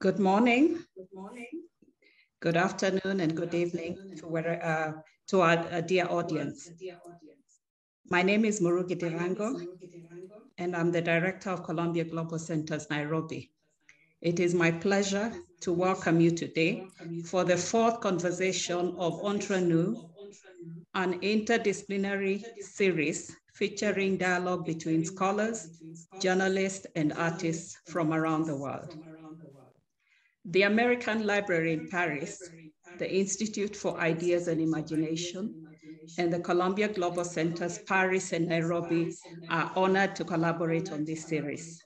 Good morning. Good morning. Good afternoon and good evening to our dear audience. My name is Murugi Derango, and I'm the director of Columbia Global Centers, Nairobi. It is my pleasure to welcome you today for the fourth conversation of Entre Nous, an interdisciplinary series featuring dialogue between scholars, journalists, and artists from around the world. The American Library in Paris, the Institute for Ideas and Imagination, and the Columbia Global Centers, Paris and Nairobi, are honored to collaborate on this series.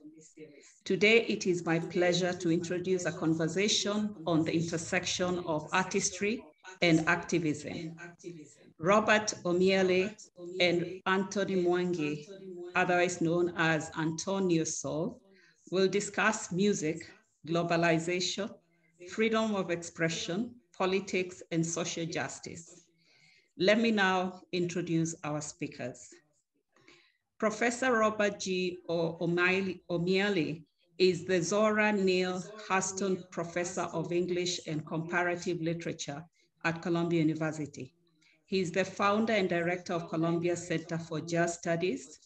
Today, it is my pleasure to introduce a conversation on the intersection of artistry and activism. Robert O'Meally and Anto Mwangi, otherwise known as Anto Neosoul, will discuss music, globalization, freedom of expression, politics, and social justice. Let me now introduce our speakers. Professor Robert G. O'Meally is the Zora Neale Hurston Professor of English and Comparative Literature at Columbia University. He is the founder and director of Columbia Center for Jazz Studies.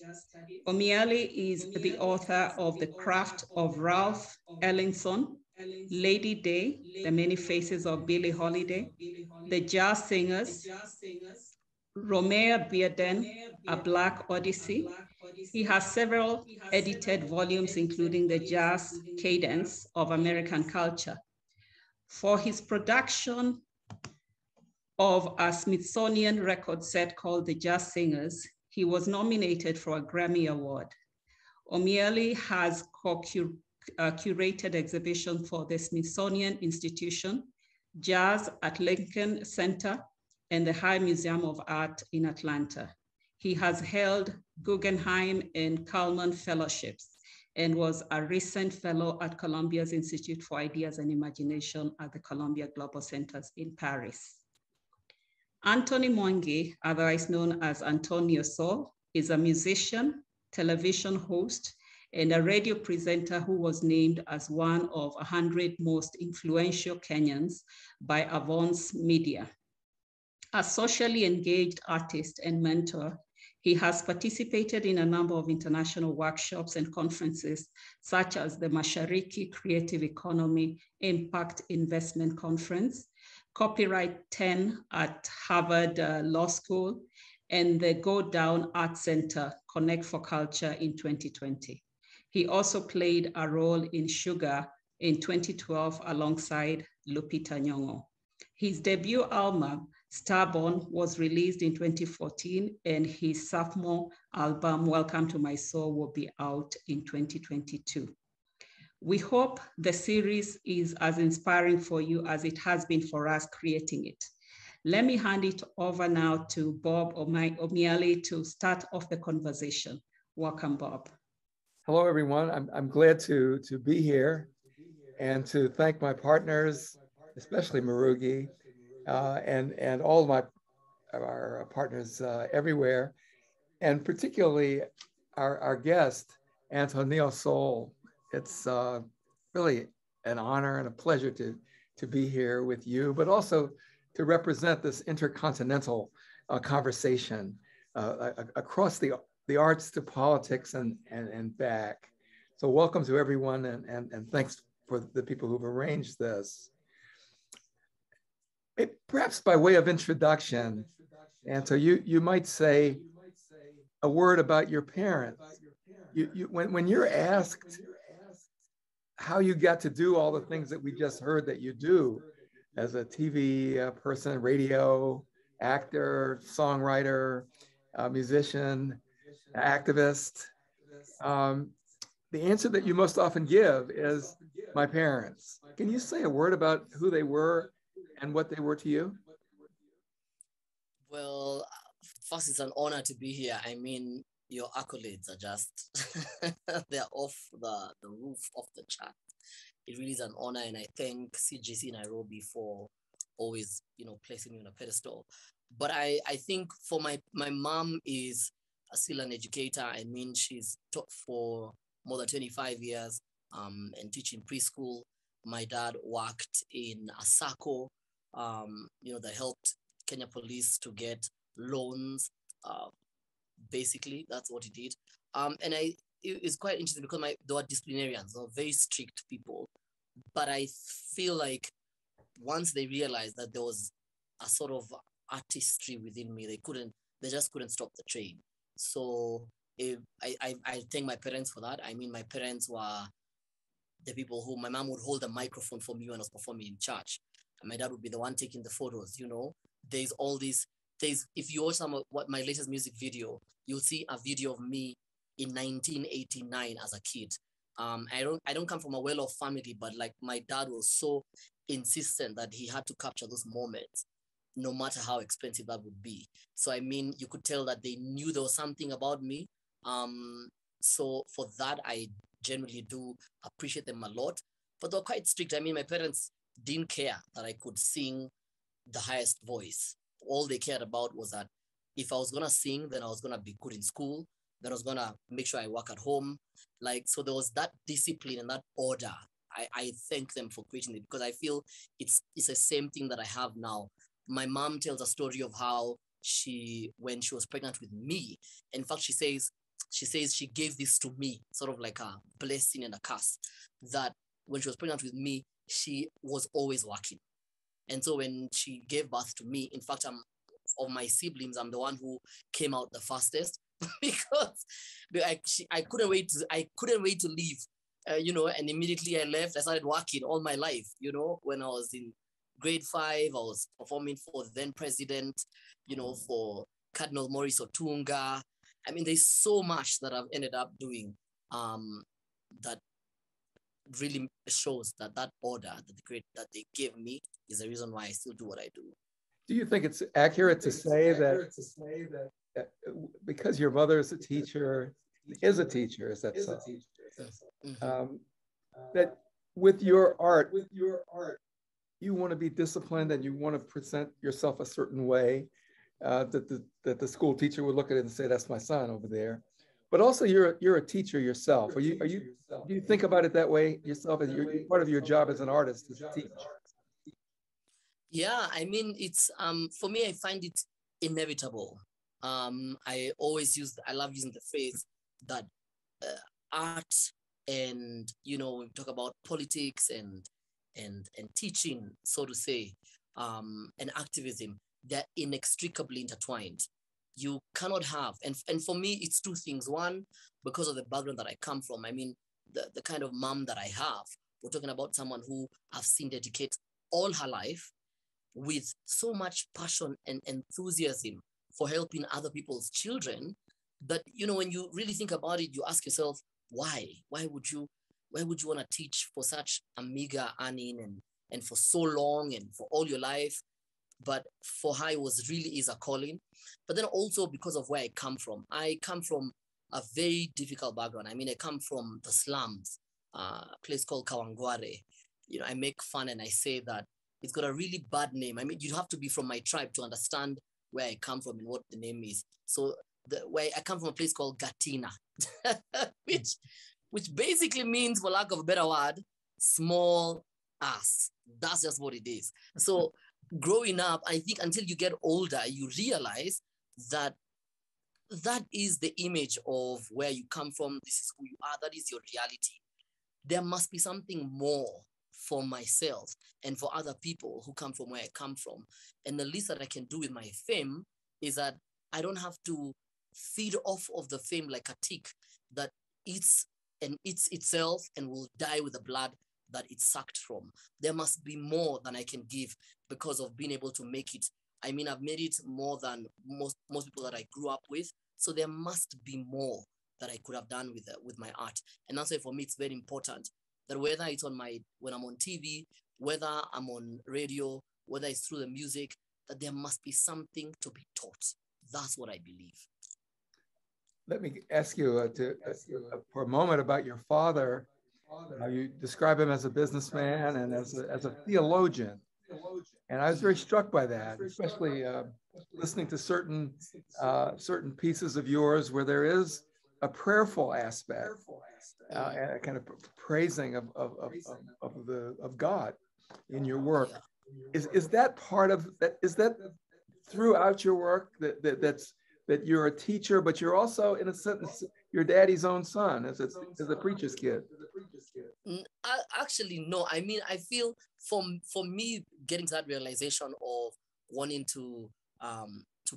O'Meally is the author of The Craft of Ralph Ellison, Lady Day, The Many Faces of Billie Holiday, The Jazz Singers, Romare Bearden, A Black Odyssey. He has several edited volumes, including The Jazz Cadence of American Culture. For his production of a Smithsonian record set called The Jazz Singers, he was nominated for a Grammy Award. O'Meally has co-curated exhibition for the Smithsonian Institution, Jazz at Lincoln Center, and the High Museum of Art in Atlanta. He has held Guggenheim and Kalman fellowships and was a recent fellow at Columbia's Institute for Ideas and Imagination at the Columbia Global Centers in Paris. Anto Mwangi, otherwise known as Anto Neosoul, is a musician, television host, and a radio presenter who was named as one of 100 most influential Kenyans by Avance Media. A socially engaged artist and mentor, he has participated in a number of international workshops and conferences, such as the Mashariki Creative Economy Impact Investment Conference, Copyright 10 at Harvard Law School, and the Go Down Art Center Connect for Culture in 2020. He also played a role in Sugar in 2012 alongside Lupita Nyong'o. His debut album, Starborn, was released in 2014, and his sophomore album, Welcome to My Soul, will be out in 2022. We hope the series is as inspiring for you as it has been for us creating it. Let me hand it over now to Bob O'Meally to start off the conversation. Welcome, Bob. Hello, everyone. I'm glad to be here and to thank my partners, especially Murugi, and all of our partners everywhere, and particularly our guest, Anto Neosoul. It's really an honor and a pleasure to be here with you, but also to represent this intercontinental conversation across the arts to politics and back. So welcome to everyone, and thanks for the people who've arranged this. Perhaps by way of introduction, and so you might say a word about your parents. When you're asked how you got to do all the things that we just heard that you do as a TV person, radio, actor, songwriter, musician, activist. The answer that you most often give is my parents. Can you say a word about who they were and what they were to you? Well, first, it's an honor to be here. I mean, your accolades are just, they're off the roof of the chart. It really is an honor, and I thank CGC Nairobi for always, placing me on a pedestal. But I think for my mom is still an educator. I mean, she's taught for more than 25 years and teaching preschool. My dad worked in a SACCO, that helped Kenya police to get loans. Basically, that's what he did. It's quite interesting because they were disciplinarians, they were very strict people. But I feel like once they realized that there was a sort of artistry within me, they just couldn't stop the train. So I thank my parents for that. I mean, my parents were the people who, my mom would hold the microphone for me when I was performing in church. And my dad would be the one taking the photos, There's all these things. If you watch my latest music video, you'll see a video of me in 1989 as a kid. I don't come from a well-off family, but like my dad was so insistent that he had to capture those moments, no matter how expensive that would be. So I mean, you could tell that they knew there was something about me. So for that, I generally do appreciate them a lot, but they're quite strict. I mean, my parents didn't care that I could sing the highest voice. All they cared about was that if I was gonna sing, then I was gonna be good in school, then I was gonna make sure I work at home. Like, so there was that discipline and that order. I thank them for creating it because I feel it's the same thing that I have now. My mom tells a story of how when she was pregnant with me, in fact, she says she gave this to me, sort of like a blessing and a curse, that when she was pregnant with me, she was always working. And so when she gave birth to me, in fact, of my siblings, I'm the one who came out the fastest because I couldn't wait to leave, and immediately I left. I started working all my life, when I was in grade 5, I was performing for the then president, for Cardinal Maurice Otunga. I mean, there's so much that I've ended up doing that really shows that order that they gave me is the reason why I still do what I do. Do you think it's accurate to say that because your mother is a teacher, is that so? Mm-hmm. That with your art, you want to be disciplined and you want to present yourself a certain way that the school teacher would look at it and say, "That's my son over there." But also, you're a teacher yourself. Do you think about it that way yourself? As part of your job as an artist is to teach. Yeah, I mean, it's for me, I find it inevitable. I love using the phrase that art and we talk about politics and teaching, so to say, and activism, they're inextricably intertwined. You cannot have, and for me, it's two things. One, because of the background that I come from, I mean, the kind of mom that I have, we're talking about someone who I've seen dedicate all her life with so much passion and enthusiasm for helping other people's children that, when you really think about it, you ask yourself, why? Why would you want to teach for such a meager earning and for so long and for all your life? But for her, it really is a calling. But then also because of where I come from. I come from a very difficult background. I mean, I come from the slums, a place called Kawangware. I make fun and I say that it's got a really bad name. I mean, you have to be from my tribe to understand where I come from and what the name is. So where I come from, a place called Gatina, which basically means, for lack of a better word, small ass. That's just what it is. So growing up, I think until you get older, you realize that is the image of where you come from. This is who you are. That is your reality. There must be something more for myself and for other people who come from where I come from. And the least that I can do with my fame is that I don't have to feed off of the fame like a tick that eats itself and will die with the blood that it's sucked from. There must be more than I can give because of being able to make it. I mean, I've made it more than most people that I grew up with. So there must be more that I could have done with my art. And that's why for me, it's very important that whether it's when I'm on TV, whether I'm on radio, whether it's through the music, that there must be something to be taught. That's what I believe. Let me ask you for a moment about your father. You describe him as a businessman and as a theologian. And I was very struck by that, especially listening to certain pieces of yours where there is a prayerful aspect, and a kind of praising of God in your work. Is that part of that? Is that throughout your work, that you're a teacher, but you're also, in a sense, your daddy's own son as a preacher's kid? Actually, no. I mean, I feel for me getting to that realization of wanting to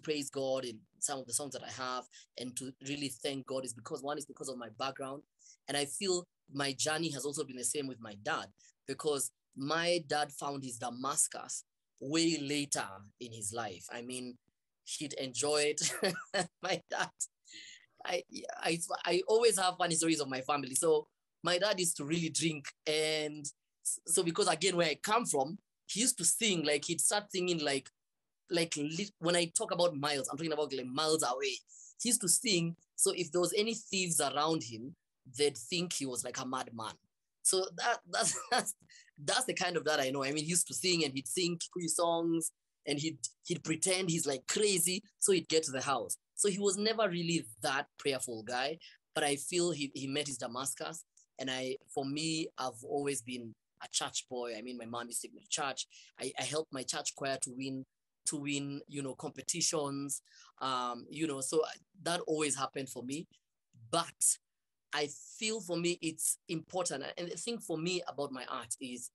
praise God in some of the songs that I have and to really thank God is because of my background. And I feel my journey has also been the same with my dad, because my dad found his Damascus way later in his life. I mean, he'd enjoy it. My dad, I always have funny stories of my family. So my dad used to really drink. And so because, again, where I come from, he used to sing, like he'd start singing like when I talk about miles, I'm talking about like miles away. He used to sing. So if there was any thieves around him, they'd think he was like a madman. So that's the kind of that I know. I mean, he used to sing, and he'd sing Kikuyu songs, and he'd pretend he's like crazy. So he'd get to the house. So he was never really that prayerful guy, but I feel he met his Damascus. And for me, I've always been a church boy. I mean, my mom used to take me to church. I helped my church choir to win, you know, competitions, you know, so that always happened for me. But I feel for me, it's important. And the thing for me about my art is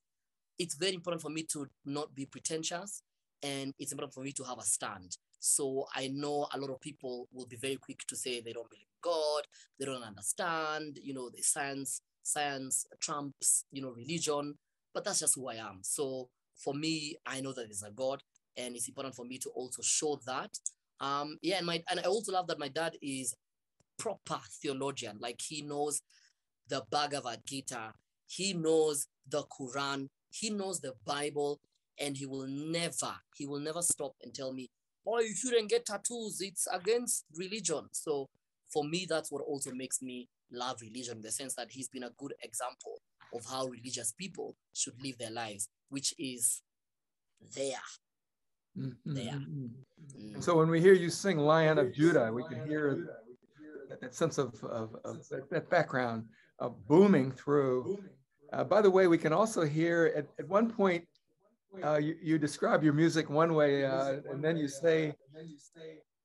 it's very important for me to not be pretentious, and it's important for me to have a stand. So I know a lot of people will be very quick to say they don't believe in God, they don't understand, you know, the science trumps, you know, religion, but that's just who I am. So for me, I know that there's a God, and it's important for me to also show that. Yeah, and I also love that my dad is proper theologian. Like, he knows the Bhagavad Gita, he knows the Quran, he knows the Bible, and he will never stop and tell me, oh, you shouldn't get tattoos, it's against religion. So for me, that's what also makes me love religion, in the sense that he's been a good example of how religious people should live their lives, which is there. Mm-hmm. Yeah. Mm-hmm. So when we hear you sing Lion of Judah, we can hear that sense of that background booming through. By the way, we can also hear at one point, you describe your music one way, and then you say,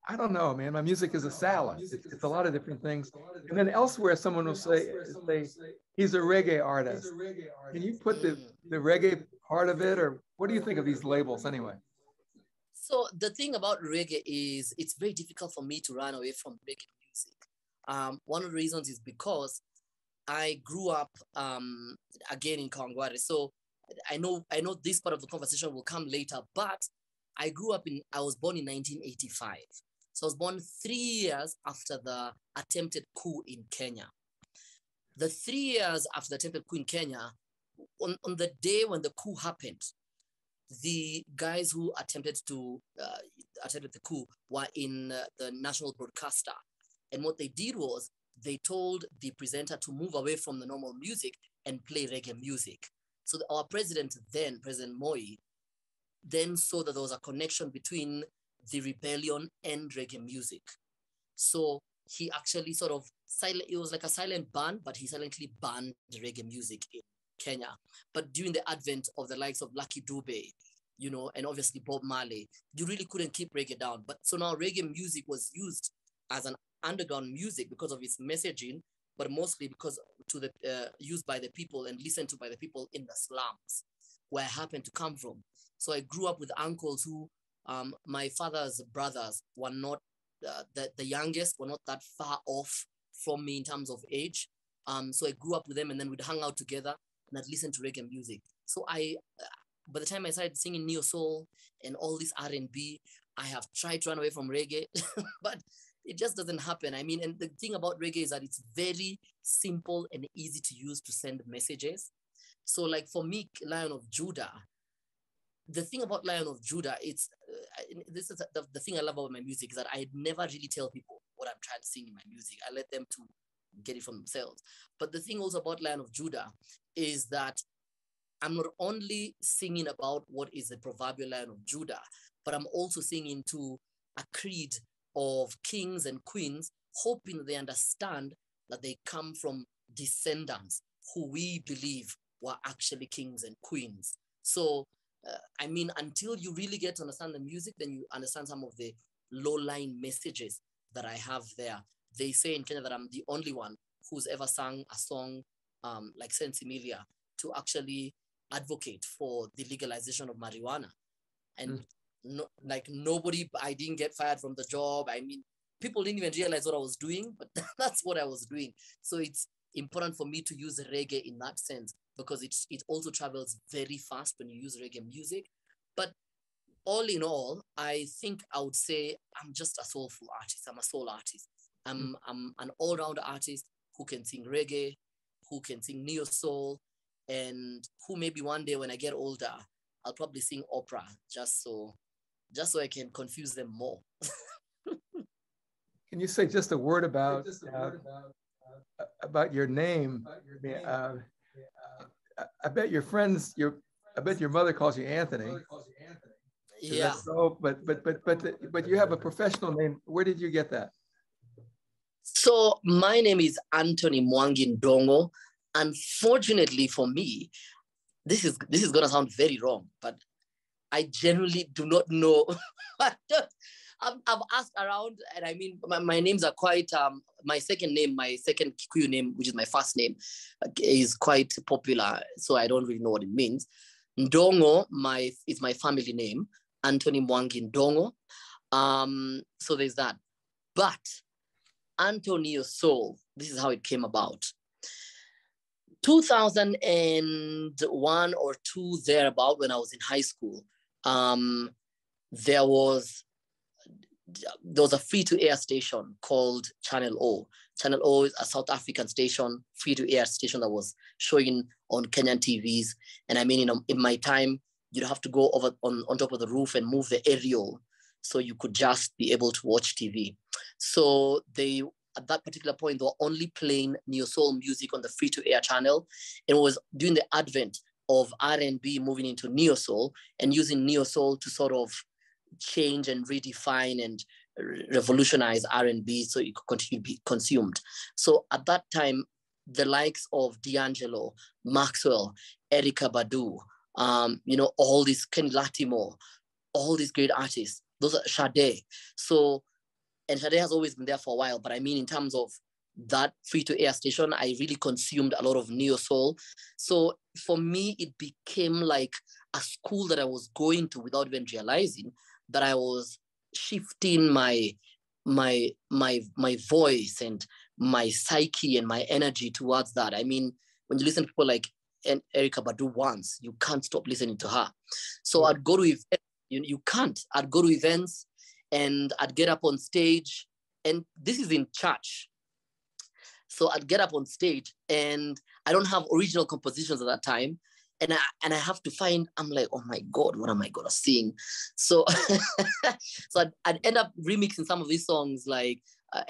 I don't know, man, my music is a salad. It's a lot of different things. And then elsewhere, someone will say he's a reggae artist. Can you put the reggae part of it, or what do you think of these labels anyway? So the thing about reggae is it's very difficult for me to run away from reggae music. One of the reasons is because I grew up, again, in Kawangware. So I know this part of the conversation will come later, but I was born in 1985. So I was born 3 years after the attempted coup in Kenya. The 3 years after the attempted coup in Kenya, on the day when the coup happened, the guys who attempted the coup were in the national broadcaster. And what they did was they told the presenter to move away from the normal music and play reggae music. So our president then, President Moi, then saw that there was a connection between the rebellion and reggae music. So he actually sort of, it was like a silent ban, but he silently banned reggae music in Kenya. But during the advent of the likes of Lucky Dube, you know, and obviously Bob Marley, you really couldn't keep reggae down. But so now reggae music was used as an underground music because of its messaging, but mostly because used by the people and listened to by the people in the slums where I happened to come from. So I grew up with uncles who, my father's brothers were not, the youngest were not that far off from me in terms of age. So I grew up with them, and then we'd hang out together and I'd listen to reggae music. So by the time I started singing Neo Soul and all this R&B, I have tried to run away from reggae, but it just doesn't happen. I mean, and the thing about reggae is that it's very simple and easy to use to send messages. So like for me, Lion of Judah, the thing about Lion of Judah, this is the thing I love about my music, is that I never really tell people what I'm trying to sing in my music. I let them to get it from themselves. But the thing also about Lion of Judah is that I'm not only singing about what is the proverbial Lion of Judah, but I'm also singing to a creed of kings and queens hoping they understand that they come from descendants who we believe were actually kings and queens. So, I mean, until you really get to understand the music, then you understand some of the low-lying messages that I have there. They say in Kenya that I'm the only one who's ever sung a song like Sensimilia to actually advocate for the legalization of marijuana. And no, like nobody, I didn't get fired from the job. I mean, people didn't even realize what I was doing, but that's what I was doing. So it's important for me to use reggae in that sense, because it also travels very fast when you use reggae music. But all in all, I think I would say I'm just a soulful artist. I'm a soul artist. I'm an all-round artist who can sing reggae, who can sing neo-soul, and who maybe one day when I get older, I'll probably sing opera just so I can confuse them more. Can you say just a word about your name? I bet your friends, I bet your mother calls you Anthony. Yeah. So, but you have a professional name. Where did you get that? So my name is Anto Mwangi Ndongo. Unfortunately for me, this is gonna sound very wrong, but I generally do not know. I've asked around, and I mean, my names are quite, my second name, my second Kikuyu name, which is my first name, is quite popular, so I don't really know what it means. Ndongo is my family name, Anto Mwangi Ndongo. So there's that. But Anto Neosoul, this is how it came about. 2001 or two, thereabout, when I was in high school, there was a free-to-air station called Channel O. Channel O is a South African station, free-to-air station that was showing on Kenyan TVs. And I mean, in my time, you'd have to go over on top of the roof and move the aerial so you could just be able to watch TV. So they, at that particular point, they were only playing neo-soul music on the free-to-air channel. It was during the advent of R&B moving into neo-soul and using neo-soul to sort of change and redefine and revolutionize R&B so it could continue to be consumed. So at that time, the likes of D'Angelo, Maxwell, Erykah Badu, you know, all these, Ken Latimore, all these great artists, those are Sade. So, and Sade has always been there for a while, but I mean, in terms of that free-to-air station, I really consumed a lot of neo-soul. So for me, it became like a school that I was going to without even realizing that I was shifting my voice and my psyche and my energy towards that. I mean, when you listen to people like Erykah Badu once, you can't stop listening to her. So I'd go to events, you can't. I'd go to events and I'd get up on stage, and this is in church. So I'd get up on stage and I don't have original compositions at that time. And I have to find, I'm like, oh my God, what am I gonna sing? So so I'd end up remixing some of these songs like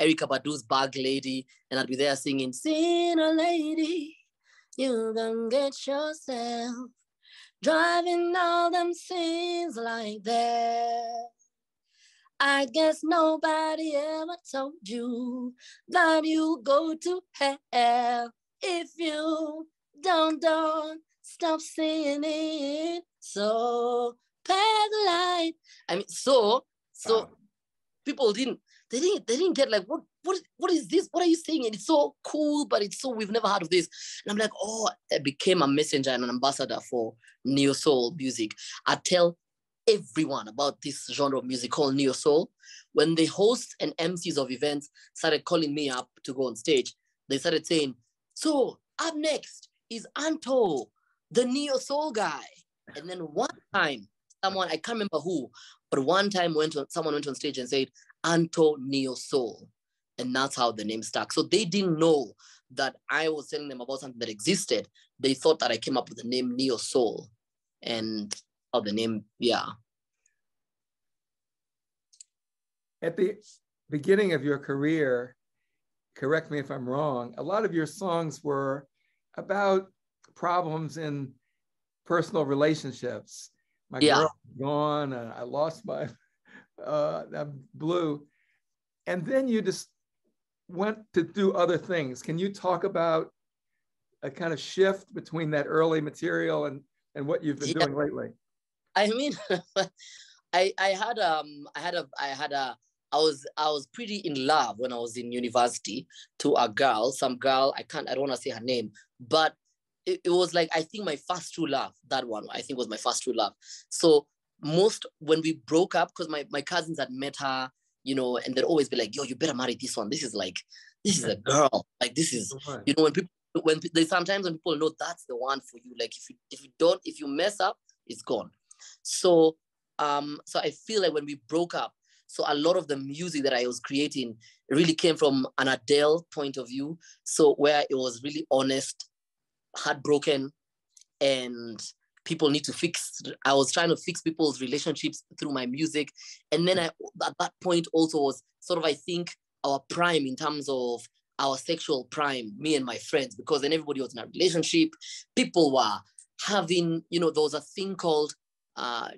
Erykah Badu's Bag Lady, and I'd be there singing, "Sinner lady, you gonna get yourself driving all them sins like that. I guess nobody ever told you that you go to hell if you don't stop singing it, so bad light." I mean, so people didn't get like, what is this? What are you saying? And it's so cool, but it's so, we've never heard of this. And I'm like, oh, I became a messenger and an ambassador for neo-soul music. I tell everyone about this genre of music called neo-soul. When the hosts and MCs of events started calling me up to go on stage, they started saying, "So up next is Anto, the neo-soul guy." And then one time, someone, I can't remember who, but one time someone went on stage and said, "Anto Neosoul." And that's how the name stuck. So they didn't know that I was telling them about something that existed. They thought that I came up with the name neo-soul. And how the name, yeah. At the beginning of your career, correct me if I'm wrong, a lot of your songs were about problems in personal relationships. My girl gone, and I lost my, I'm blue. And then you just went to do other things. Can you talk about a kind of shift between that early material and what you've been doing lately? I mean, I was pretty in love when I was in university to a girl, some girl, I don't want to say her name, but it was like, I think my first true love, that one, I think was my first true love. So when we broke up, because my cousins had met her, you know, and they'd always be like, yo, you better marry this one. This is a girl. Like, this is, you know, when people know that's the one for you, like if you mess up, it's gone. So, so I feel like when we broke up, so a lot of the music that I was creating really came from an Adele point of view. So where it was really honest, heartbroken, and people need to fix. I was trying to fix people's relationships through my music. And then at that point also was sort of, I think, our prime in terms of our sexual prime, me and my friends, because then everybody was in a relationship. People were having, you know, there was a thing called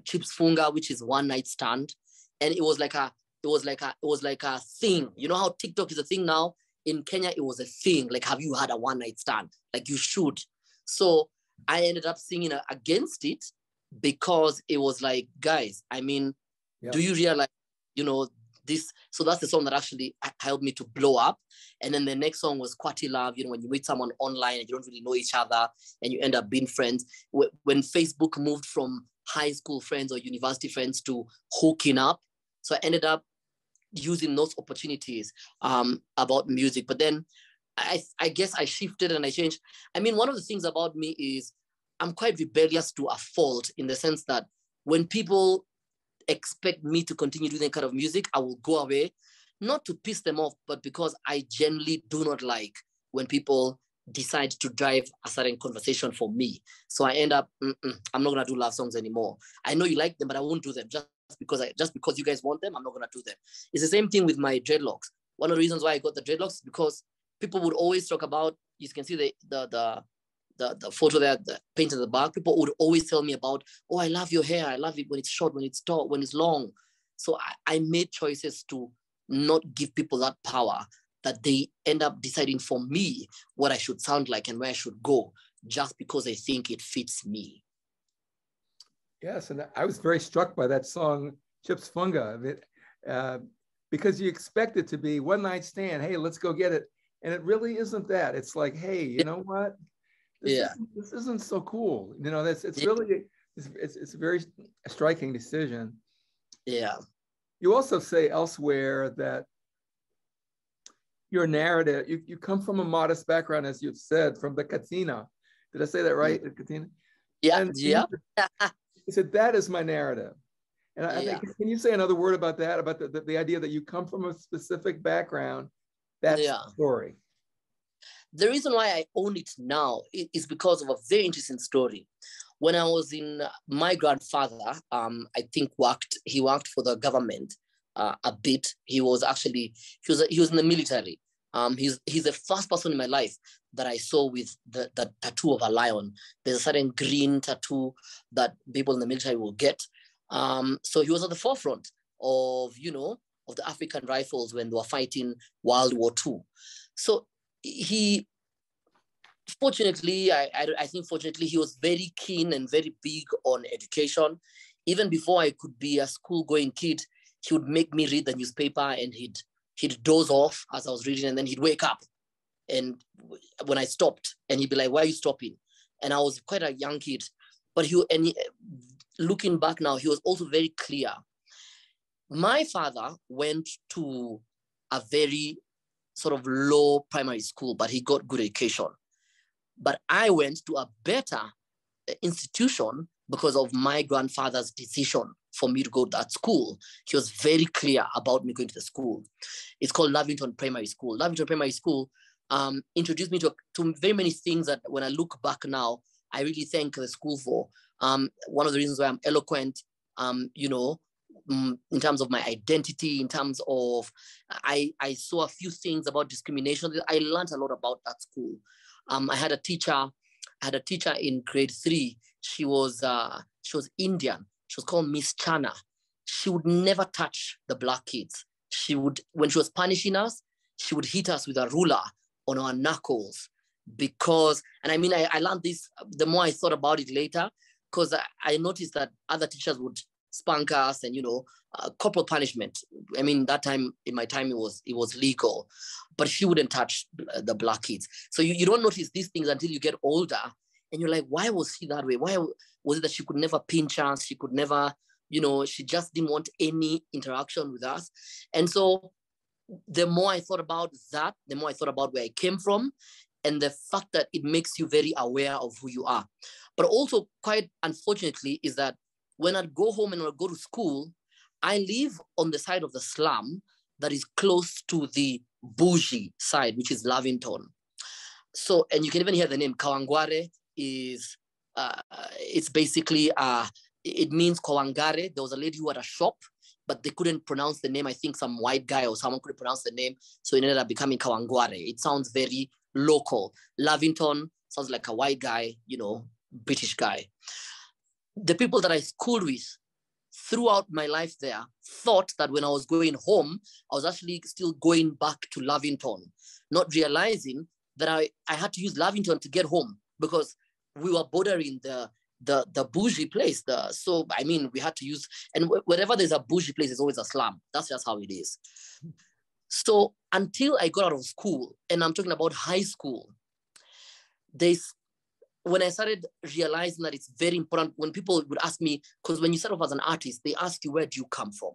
Chips Funga, which is one night stand. And it was like a thing. You know how TikTok is a thing now? In Kenya, it was a thing. Like, have you had a one night stand? Like, you should. So I ended up singing against it because it was like, guys, I mean, do you realize, you know, this? So that's the song that actually helped me to blow up. And then the next song was Kwati Love. You know, when you meet someone online and you don't really know each other and you end up being friends. When Facebook moved from high school friends or university friends to hooking up. So I ended up using those opportunities about music. But then I guess I shifted and I changed. I mean, one of the things about me is I'm quite rebellious to a fault, in the sense that when people expect me to continue doing that kind of music, I will go away, not to piss them off, but because I generally do not like when people decide to drive a certain conversation for me. So I end up, I'm not gonna do love songs anymore. I know you like them, but I won't do them just because you guys want them. I'm not gonna do them. It's the same thing with my dreadlocks. One of the reasons why I got the dreadlocks is because people would always talk about, you can see the photo there, the paint in the back. People would always tell me about, oh, I love your hair. I love it when it's short, when it's tall, when it's long. So I made choices to not give people that power, that they end up deciding for me what I should sound like and where I should go, just because they think it fits me. Yes, and I was very struck by that song, Chips Funga, because you expect it to be one night stand, hey, let's go get it. And it really isn't that. It's like, hey, you know what? This isn't so cool. You know, it's really a very striking decision. Yeah. You also say elsewhere that your narrative, you come from a modest background, as you've said, from the Gatina. Did I say that right, Gatina? Yeah. He said, that is my narrative. And can you say another word about that, about the idea that you come from a specific background? That's the story. The reason why I own it now is because of a very interesting story. When I was in, my grandfather, I think he worked for the government a bit. He was in the military. He's the first person in my life that I saw with the tattoo of a lion. There's a certain green tattoo that people in the military will get. So he was at the forefront of, you know, of the African Rifles when they were fighting World War II. So he, fortunately, I think fortunately, he was very keen and very big on education. Even before I could be a school-going kid, he would make me read the newspaper, and he'd doze off as I was reading, and then he'd wake up. And when I stopped, and he'd be like, why are you stopping? And I was quite a young kid. But looking back now, he was also very clear. My father went to a very sort of low primary school, but he got good education. But I went to a better institution because of my grandfather's decision for me to go to that school. He was very clear about me going to the school. It's called Lavington Primary School. Lavington Primary School introduced me to very many things that, when I look back now, I really thank the school for. One of the reasons why I'm eloquent, you know, in terms of my identity, in terms of, I saw a few things about discrimination. I learned a lot about that school. I had a teacher in grade 3. She was Indian. She was called Miss Chana. She would never touch the black kids. She would, when she was punishing us, she would hit us with a ruler on our knuckles because, and I mean, I learned this the more I thought about it later, because I noticed that other teachers would spank us and, you know, corporal punishment. I mean, that time, in my time, it was legal, but she wouldn't touch the black kids. So you don't notice these things until you get older and you're like, why was she that way? Why was it that she could never pinch us? She could never, you know, she just didn't want any interaction with us. And so the more I thought about that, the more I thought about where I came from and the fact that it makes you very aware of who you are. But also quite unfortunately is that when I'd go home and I'd go to school, I live on the side of the slum that is close to the bougie side, which is Lavington. So, and you can even hear the name Kawangware is, it's basically, it means Kawangware. There was a lady who had a shop, but they couldn't pronounce the name. I think some white guy or someone couldn't pronounce the name. So it ended up becoming Kawangware. It sounds very local. Lavington sounds like a white guy, you know, British guy. The people that I schooled with throughout my life there thought that when I was going home, I was actually still going back to Lavington, not realizing that I had to use Lavington to get home because we were bordering the bougie place. So, I mean, we had to use, and wherever there's a bougie place, there's always a slum. That's just how it is. So until I got out of school, and I'm talking about high school, when I started realizing that it's very important, when people would ask me, because when you start off as an artist, they ask you, where do you come from?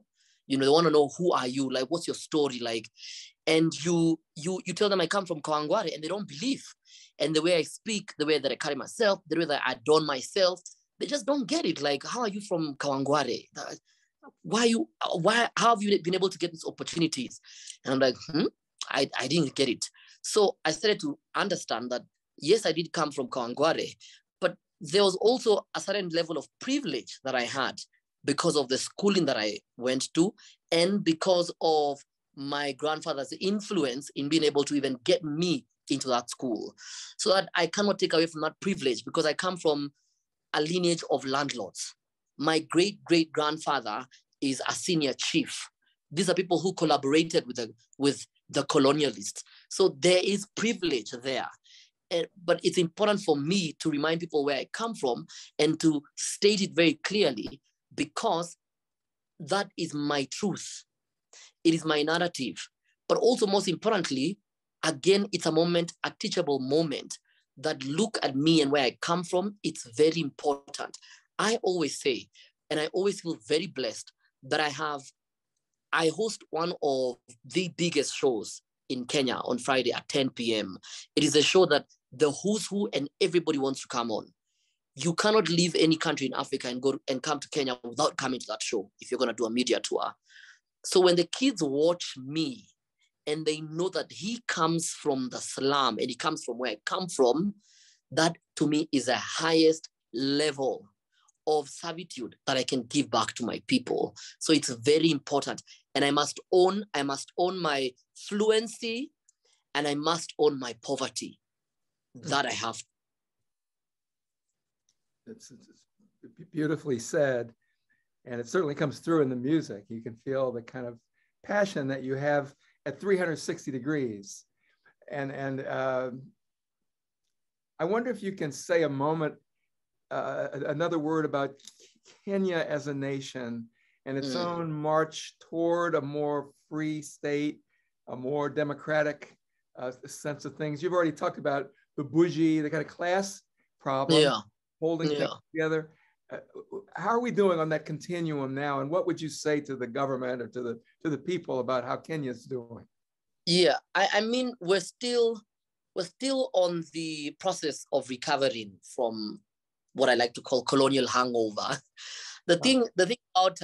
You know, they want to know, who are you? Like, what's your story like? And you tell them I come from Kawangware and they don't believe. And the way I speak, the way that I carry myself, the way that I adorn myself, they just don't get it. Like, how are you from Kawangware? Why how have you been able to get these opportunities? And I'm like, I didn't get it. So I started to understand that, yes, I did come from Kawangware, but there was also a certain level of privilege that I had because of the schooling that I went to and because of my grandfather's influence in being able to even get me into that school. So that I cannot take away from that privilege because I come from a lineage of landlords. My great-great-grandfather is a senior chief. These are people who collaborated with the colonialists. So there is privilege there. But it's important for me to remind people where I come from and to state it very clearly because that is my truth. It is my narrative. But also most importantly, again, it's a moment, a teachable moment that look at me and where I come from. It's very important. I always say, and I always feel very blessed that I host one of the biggest shows in Kenya on Friday at 10 p.m. It is a show that the who's who and everybody wants to come on. You cannot leave any country in Africa and go and come to Kenya without coming to that show if you're going to do a media tour. So when the kids watch me and they know that he comes from the slum and he comes from where I come from, that to me is the highest level of servitude that I can give back to my people. So it's very important. And I must own my fluency and I must own my poverty that I have. It's beautifully said. And it certainly comes through in the music. You can feel the kind of passion that you have at 360 degrees. And I wonder if you can say a moment, another word about Kenya as a nation and its own march toward a more free state, a more democratic sense of things. You've already talked about the bougie, the kind of class problem, holding things together. How are we doing on that continuum now? And what would you say to the government or to the people about how Kenya's doing? Yeah, I mean, we're still on the process of recovering from what I like to call colonial hangover. The thing about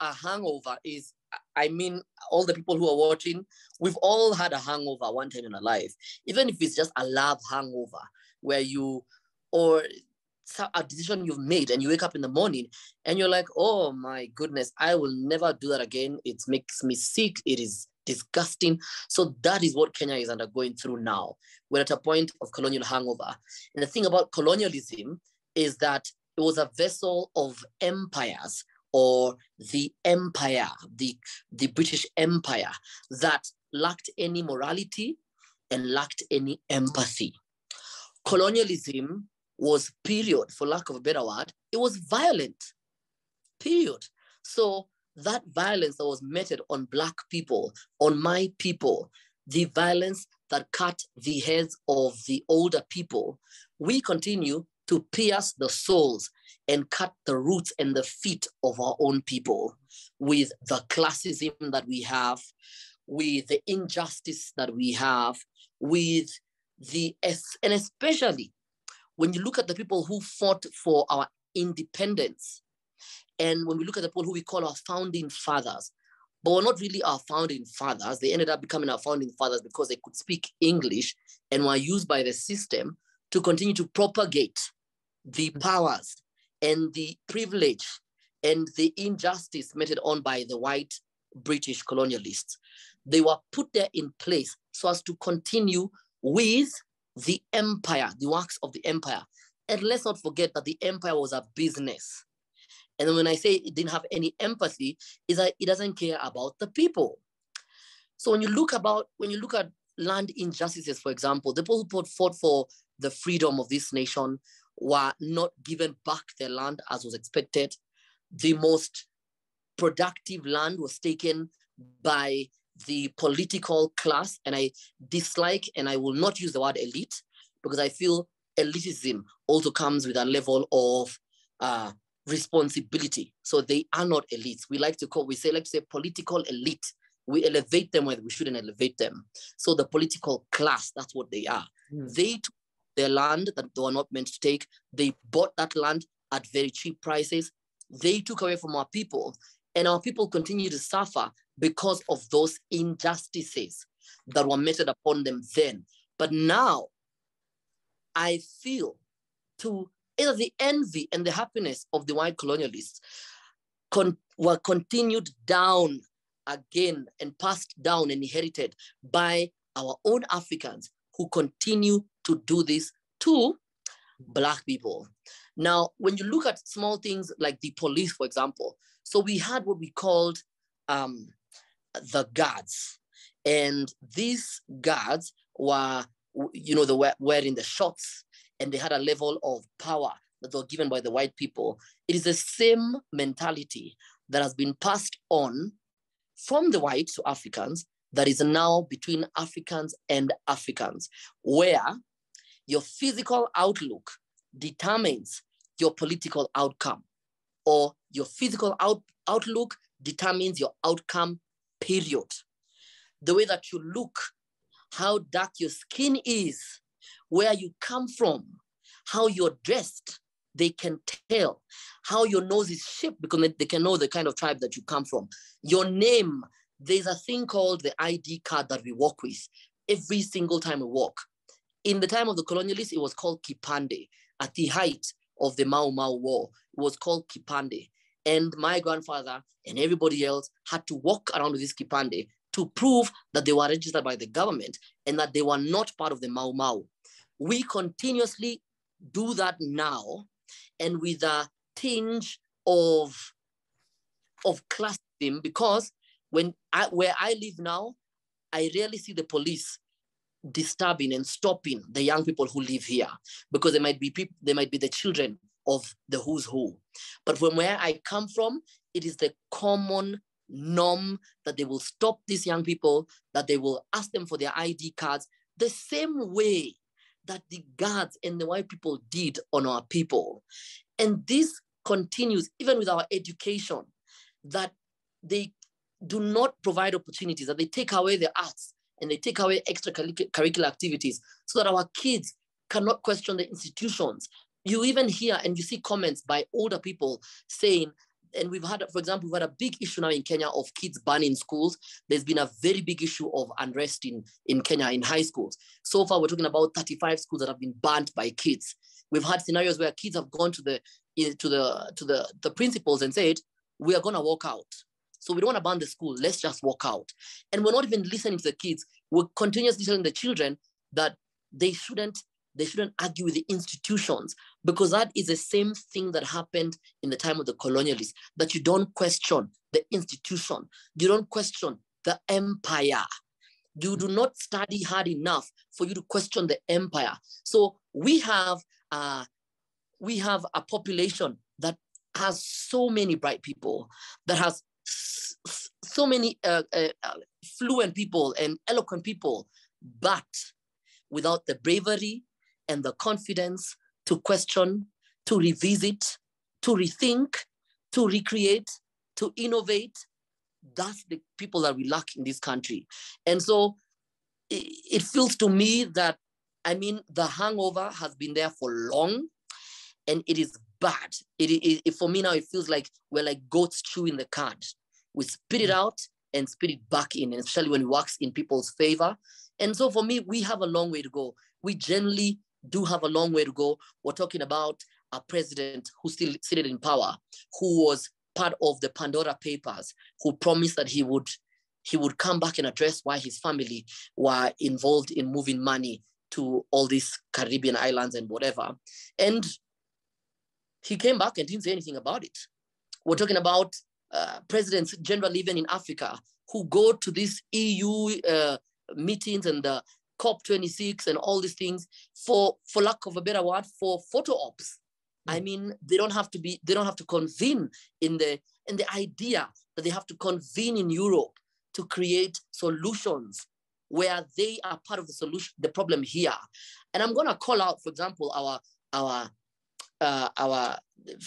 a hangover is, I mean, all the people who are watching, we've all had a hangover one time in our life, even if it's just a love hangover where or a decision you've made and you wake up in the morning and you're like, oh my goodness, I will never do that again. It makes me sick. It is disgusting. So that is what Kenya is undergoing through now. We're at a point of colonial hangover. And the thing about colonialism is that it was a vessel of empires or the empire, the British Empire, that lacked any morality and lacked any empathy. Colonialism was, period, for lack of a better word, it was violent, period. So that violence that was meted on Black people, on my people, the violence that cut the heads of the older people, we continue to pierce the souls and cut the roots and the feet of our own people with the classism that we have, with the injustice that we have, with the, and especially when you look at the people who fought for our independence, and when we look at the people who we call our founding fathers, but were not really our founding fathers. They ended up becoming our founding fathers because they could speak English and were used by the system to continue to propagate the powers and the privilege and the injustice meted on by the white British colonialists. They were put there in place so as to continue with the empire, the works of the empire. And let's not forget that the empire was a business. And when I say it didn't have any empathy, is that it doesn't care about the people. So when you look at land injustices, for example, the people who fought for the freedom of this nation were not given back their land as was expected. The most productive land was taken by the political class, and I dislike, and I will not use the word elite, because I feel elitism also comes with a level of responsibility. So they are not elites. We like to say political elite. We elevate them when we shouldn't elevate them. So the political class, that's what they are. They took their land that they were not meant to take. They bought that land at very cheap prices. They took away from our people, and our people continue to suffer because of those injustices that were meted upon them then. But now I feel to either the envy and the happiness of the white colonialists were continued down again and passed down and inherited by our own Africans who continue to do this to Black people. Now, when you look at small things like the police, for example, so we had what we called the guards. And these guards were, they were wearing the shorts, and they had a level of power that were given by the white people. It is the same mentality that has been passed on from the whites to Africans that is now between Africans and Africans, where your physical outlook determines your political outcome, or your physical outlook determines your outcome, period. The way that you look, how dark your skin is, where you come from, how you're dressed, they can tell. How your nose is shaped, because they can know the kind of tribe that you come from. Your name, there's a thing called the ID card that we walk with every single time we walk. In the time of the colonialists, it was called Kipande. At the height of the Mau Mau War, it was called Kipande. And my grandfather and everybody else had to walk around with this Kipande to prove that they were registered by the government and that they were not part of the Mau Mau. We continuously do that now, and with a tinge of classism, because where I live now, I rarely see the police disturbing and stopping the young people who live here, because they might be the children of the who's who. But from where I come from, it is the common norm that they will stop these young people, that they will ask them for their ID cards, the same way that the guards and the white people did on our people. And this continues even with our education, that they do not provide opportunities, that they take away the arts and they take away extracurricular activities so that our kids cannot question the institutions. You even hear and you see comments by older people saying, and for example, we've had a big issue now in Kenya of kids banning schools. There's been a very big issue of unrest in Kenya in high schools. So far, we're talking about 35 schools that have been banned by kids. We've had scenarios where kids have gone to the principals and said, we are going to walk out. So we don't want to ban the school. Let's just walk out. And we're not even listening to the kids. We're continuously telling the children that they shouldn't they shouldn't argue with the institutions, because that is the same thing that happened in the time of the colonialists, that you don't question the institution. You don't question the empire. You do not study hard enough for you to question the empire. So we have a population that has so many bright people, that has so many fluent people and eloquent people, but without the bravery and the confidence to question, to revisit, to rethink, to recreate, to innovate. That's the people that we lack in this country. And so it feels to me that, I mean, the hangover has been there for long, and it is bad. It for me now, it feels like we're like goats chewing the cud. We spit it out and spit it back in, especially when it works in people's favor. And so for me, we have a long way to go. We generally do have a long way to go. We're talking about a president who's still seated in power, who was part of the Pandora Papers, who promised that he would come back and address why his family were involved in moving money to all these Caribbean islands and whatever. And he came back and didn't say anything about it. We're talking about presidents generally even in Africa who go to these EU meetings and the COP26 and all these things for lack of a better word, for photo ops. I mean, they don't have to convene in the idea that they have to convene in Europe to create solutions where they are part of the solution, the problem here. And I'm gonna call out, for example, our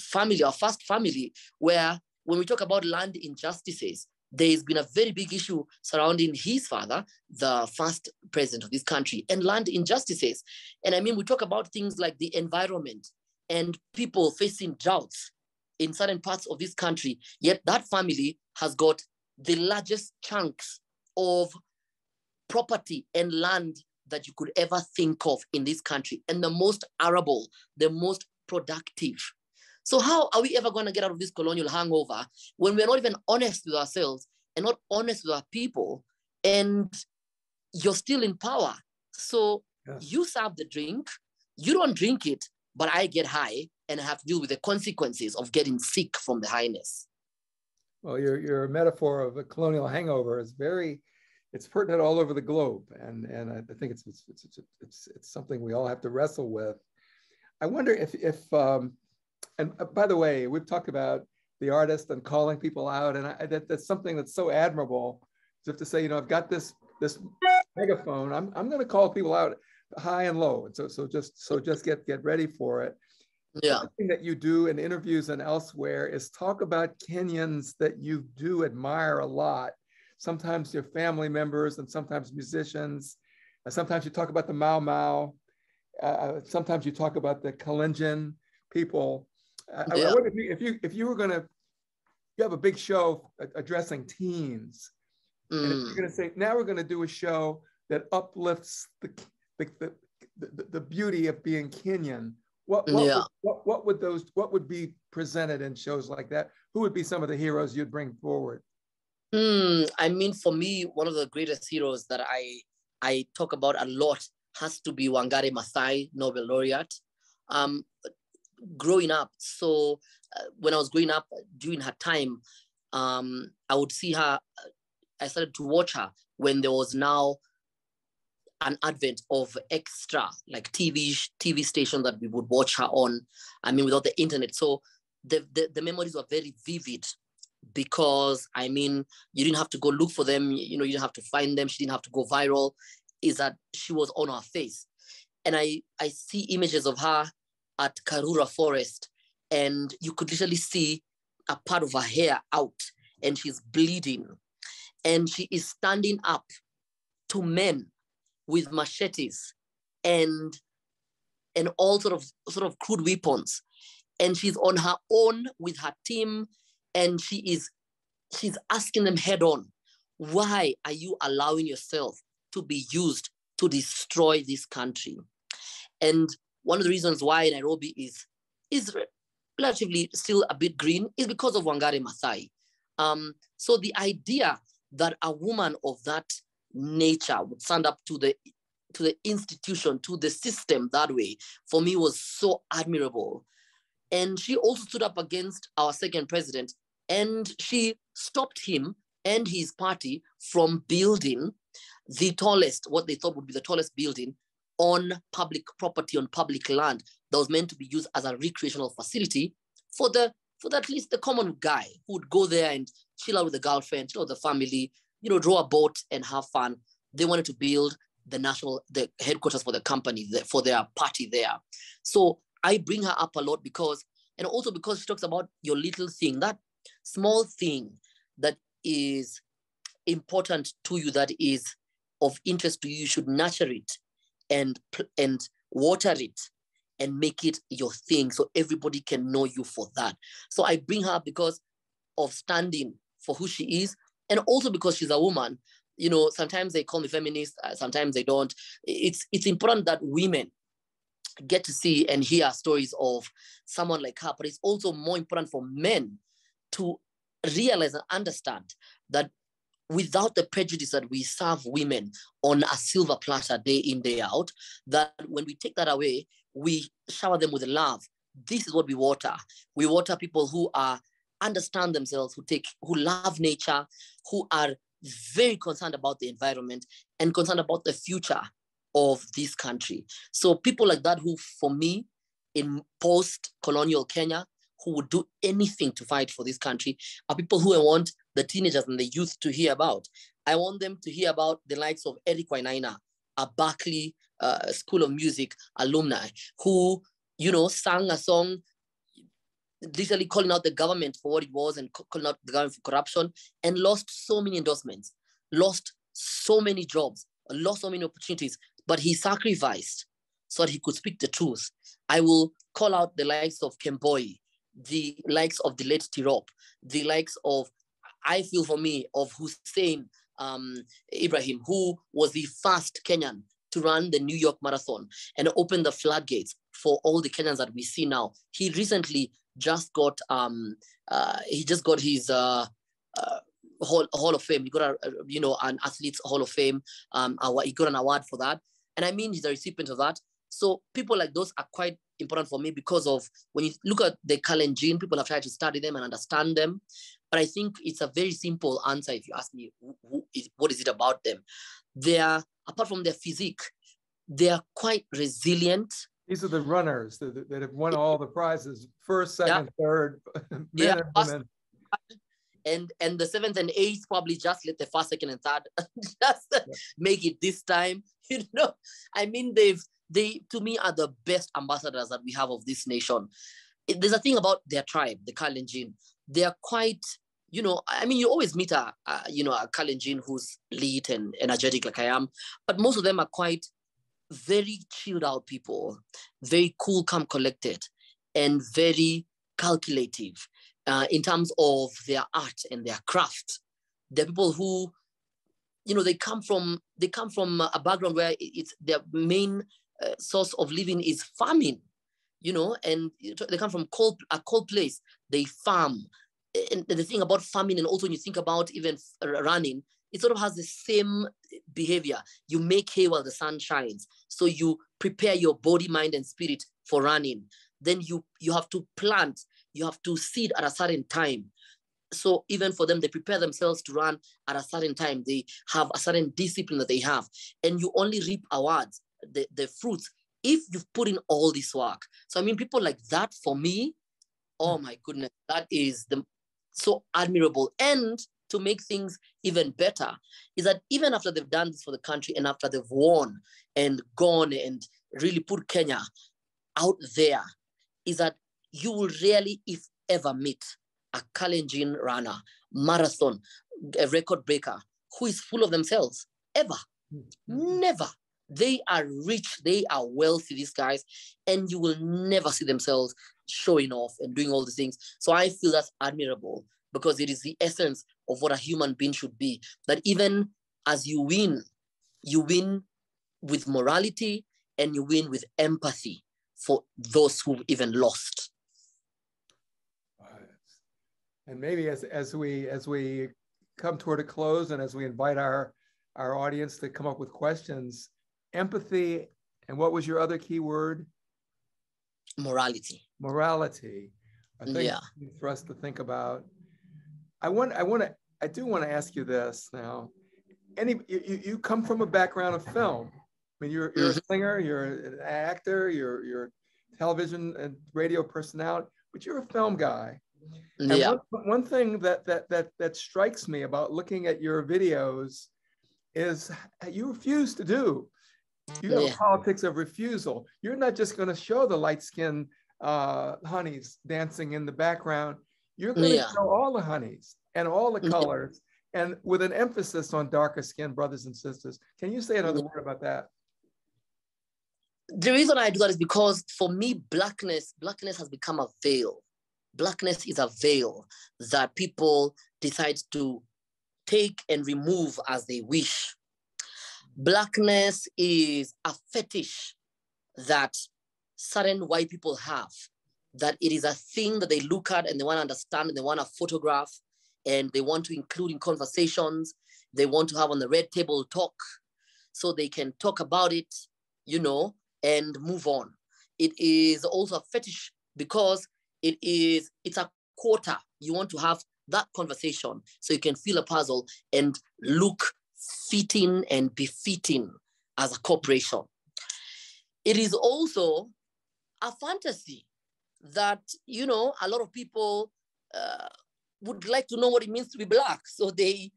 family, our first family, where when we talk about land injustices, there's been a very big issue surrounding his father, the first president of this country, and land injustices. And I mean, we talk about things like the environment and people facing droughts in certain parts of this country, yet that family has got the largest chunks of property and land that you could ever think of in this country, and the most arable, the most productive. So how are we ever going to get out of this colonial hangover when we're not even honest with ourselves and not honest with our people, and you're still in power? So you serve the drink, you don't drink it, but I get high and I have to deal with the consequences of getting sick from the highness. Well, your metaphor of a colonial hangover is it's pertinent all over the globe. And I think it's something we all have to wrestle with. I wonder if and by the way, we've talked about the artist and calling people out, and that's something that's so admirable. You have to say, you know, I've got this megaphone, I'm gonna call people out high and low, and so just get ready for it. Yeah, the thing that you do in interviews and elsewhere is talk about Kenyans that you do admire a lot. Sometimes your family members, and sometimes musicians. And sometimes you talk about the Mau Mau. Sometimes you talk about the Kalenjin people. I wonder if you were gonna, you have a big show addressing teens, and if you're gonna say, now we're gonna do a show that uplifts the beauty of being Kenyan. What would be presented in shows like that? Who would be some of the heroes you'd bring forward? I mean, for me, one of the greatest heroes that I talk about a lot has to be Wangari Maathai, Nobel laureate. Growing up, when I was growing up during her time, I would see her. I started to watch her when there was now an advent of extra, like TV station that we would watch her on, I mean, without the internet. So the memories were very vivid, because I mean, you didn't have to go look for them, you know, you didn't have to find them, she didn't have to go viral, is that she was on our face. And I see images of her at Karura Forest, and you could literally see a part of her hair out, and she's bleeding, and she is standing up to men with machetes and all sort of crude weapons. And she's on her own with her team, and she's asking them head on, why are you allowing yourself to be used to destroy this country? And one of the reasons why Nairobi is relatively still a bit green is because of Wangari Maathai. So the idea that a woman of that nature would stand up to the to the institution, to the system that way, for me was so admirable. And she also stood up against our second president, and she stopped him and his party from building the tallest, what they thought would be the tallest building on public property, on public land that was meant to be used as a recreational facility for at least the common guy who would go there and chill out with the girlfriend, chill out with the family, you know, draw a boat and have fun. They wanted to build the headquarters for the company, for their party there. So I bring her up a lot because she talks about your little thing, that small thing that is important to you, that is of interest to you. You should nurture it and water it and make it your thing so everybody can know you for that. So I bring her up because of standing for who she is, and also because she's a woman. You know, sometimes they call me feminist, sometimes they don't. It's important that women get to see and hear stories of someone like her, but it's also more important for men to realize and understand that without the prejudice that we serve women on a silver platter day in, day out, that when we take that away, we shower them with love. This is what we water. We water people who understand themselves, who love nature, who are very concerned about the environment and concerned about the future of this country. So people like that who, for me, in post-colonial Kenya, who would do anything to fight for this country are people who I want the teenagers and the youth to hear about. I want them to hear about the likes of Erykah Badu, a Berkeley School of Music alumni who, you know, sang a song literally calling out the government for what it was and calling out the government for corruption, and lost so many endorsements, lost so many jobs, lost so many opportunities, but he sacrificed so that he could speak the truth. I will call out the likes of Kemboi, the likes of the late Tirop, the likes of, I feel for me, of Hussein Ibrahim, who was the first Kenyan to run the New York Marathon and open the floodgates for all the Kenyans that we see now. He recently just got his Hall of Fame. He got an Athletes Hall of Fame. He got an award for that, and I mean he's a recipient of that. So people like those are quite important for me because of when you look at the Kalenjin, people have tried to study them and understand them. But I think it's a very simple answer if you ask me what is it about them. They are, apart from their physique, they are quite resilient. These are the runners that have won all the prizes, first, second, third. Yeah, and the seventh and eighth probably just let the first, second, and third just make it this time. You know, I mean, they to me are the best ambassadors that we have of this nation. There's a thing about their tribe, the Kalenjin. They are quite, you know, I mean, you always meet a Kalenjin who's lit and energetic like I am, but most of them are quite very chilled out people, very cool, calm, collected, and very calculative in terms of their art and their craft. They're people who, you know, they come from a background where it's their main source of living is farming, you know, and they come from a cold place. They farm, and the thing about farming, and also when you think about even running, it sort of has the same behavior. You make hay while the sun shines, so you prepare your body, mind, and spirit for running. Then you have to plant, you have to seed at a certain time. So even for them, they prepare themselves to run at a certain time. They have a certain discipline that they have, and you only reap awards, the fruits, if you've put in all this work. So I mean, people like that, for me, oh my goodness, that is so admirable. And to make things even better is that even after they've done this for the country, and after they've won and gone and really put Kenya out there, is that you will rarely, if ever, meet a Kalenjin runner, marathon, a record breaker, who is full of themselves, ever. Never. They are rich, they are wealthy, these guys, and you will never see themselves showing off and doing all these things. So I feel that's admirable, because it is the essence of what a human being should be, that even as you win with morality and you win with empathy for those who've even lost. And maybe as we come toward a close, and as we invite our audience to come up with questions, empathy, and what was your other key word? Morality. Morality. I think for us to think about. I do want to ask you this now. You come from a background of film. I mean, you're a singer, you're an actor, you're a television and radio personality, but you're a film guy. And one thing that strikes me about looking at your videos is you refuse to do. You have a politics of refusal. You're not just going to show the light-skinned honeys dancing in the background. You're going to show all the honeys and all the colors, and with an emphasis on darker-skinned brothers and sisters. Can you say another word about that? The reason I do that is because, for me, blackness has become a veil. Blackness is a veil that people decide to take and remove as they wish. Blackness is a fetish that certain white people have, that it is a thing that they look at and they want to understand and they want to photograph and they want to include in conversations. They want to have on the red table talk so they can talk about it, you know, and move on. It is also a fetish because it's a quota. You want to have that conversation so you can feel a puzzle and look fitting and befitting as a corporation. It is also a fantasy that, you know, a lot of people would like to know what it means to be black. So that's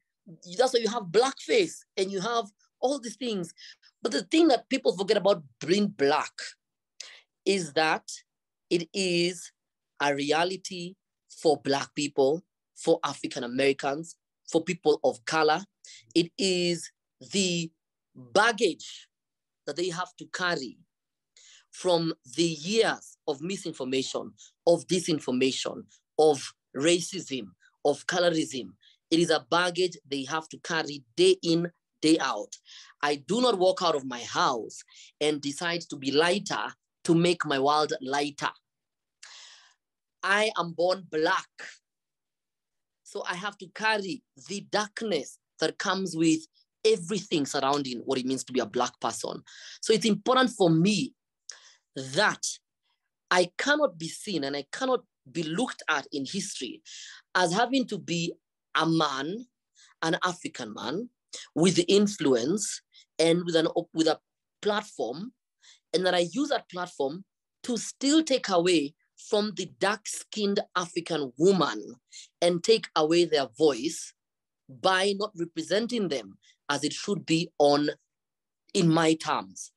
why you have blackface and you have all these things. But the thing that people forget about being black is that it is a reality for black people, for African Americans, for people of color. It is the baggage that they have to carry from the years of misinformation, of disinformation, of racism, of colorism. It is a baggage they have to carry day in, day out. I do not walk out of my house and decide to be lighter to make my world lighter. I am born black. So I have to carry the darkness that comes with everything surrounding what it means to be a black person. So it's important for me that I cannot be seen and I cannot be looked at in history as having to be a man, an African man, with the influence and with a platform, and that I use that platform to still take away from the dark-skinned African woman and take away their voice by not representing them as it should be in my terms.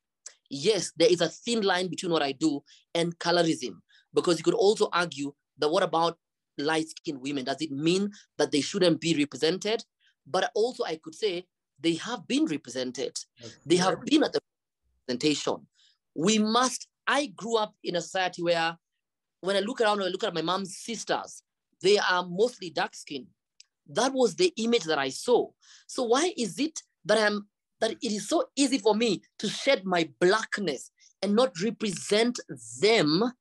Yes, there is a thin line between what I do and colorism, because you could also argue that what about light-skinned women? Does it mean that they shouldn't be represented? But also I could say they have been represented. They have been at the representation. I grew up in a society where when I look around, I look at my mom's sisters, they are mostly dark-skinned. That was the image that I saw. So why is it that it is so easy for me to shed my blackness and not represent them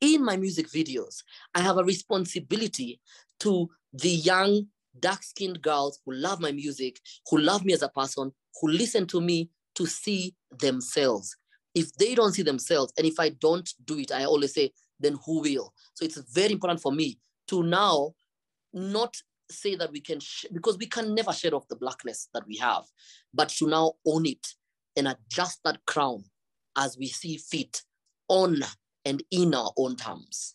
in my music videos? I have a responsibility to the young dark-skinned girls who love my music, who love me as a person, who listen to me, to see themselves. If they don't see themselves, and if I don't do it, I always say, then who will? So it's very important for me to now not say that we can, because we can never shed off the blackness that we have, but to now own it and adjust that crown as we see fit on and in our own terms.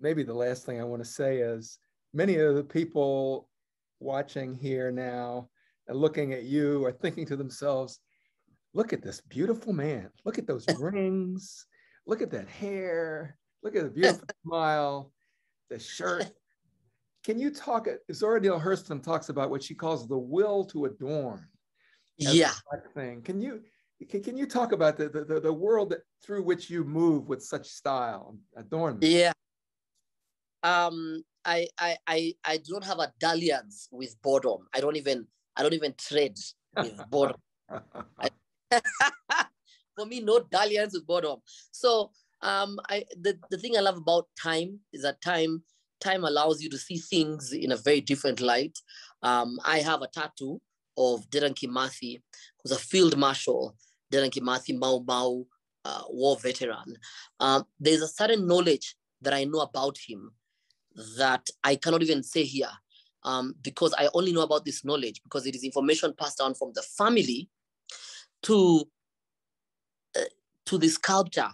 Maybe the last thing I want to say is many of the people watching here now and looking at you are thinking to themselves, look at this beautiful man. Look at those rings. Look at that hair. Look at the beautiful smile, the shirt. Can you talk, Zora Neale Hurston talks about what she calls the will to adorn. Yeah. Thing. Can you talk about the world through which you move with such style, adornment? Yeah. I don't have a dalliance with boredom. I don't even trade with boredom. For me, no dalliance with boredom. So the thing I love about time is that time allows you to see things in a very different light. I have a tattoo of Dedan Kimathi, who's a field marshal, Dedan Kimathi, Mau Mau war veteran. There's a certain knowledge that I know about him that I cannot even say here, because I only know about this knowledge because it is information passed down from the family to the sculptor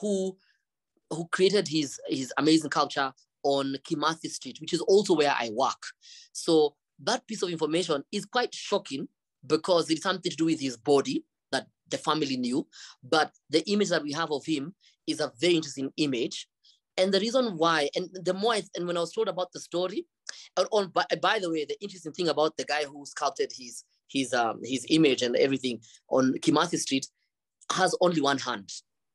who created his amazing sculpture on Kimathi Street, which is also where I work. So that piece of information is quite shocking because it's something to do with his body that the family knew, but the image that we have of him is a very interesting image. And the reason why, and the more, and when I was told about the story, by the way, the interesting thing about the guy who sculpted his image and everything on Kimathi Street has only one hand.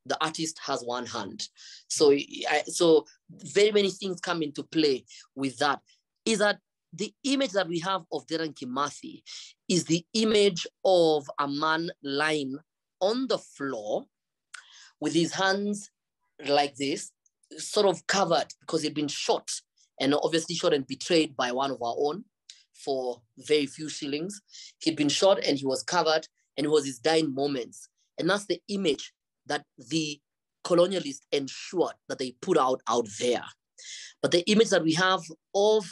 The artist has one hand. So very many things come into play with that, is that the image that we have of Dedan Kimathi is the image of a man lying on the floor with his hands like this, sort of covered because he'd been shot, and obviously shot and betrayed by one of our own for very few shillings. He'd been shot and he was covered, and it was his dying moments. And that's the image that the colonialists ensured that they put out there. But the image that we have of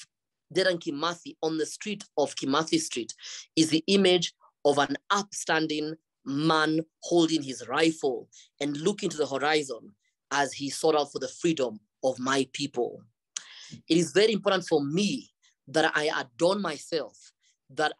Dedan Kimathi on the street of Kimathi Street is the image of an upstanding man holding his rifle and looking to the horizon as he sought out for the freedom of my people. It is very important for me that I adorn myself, that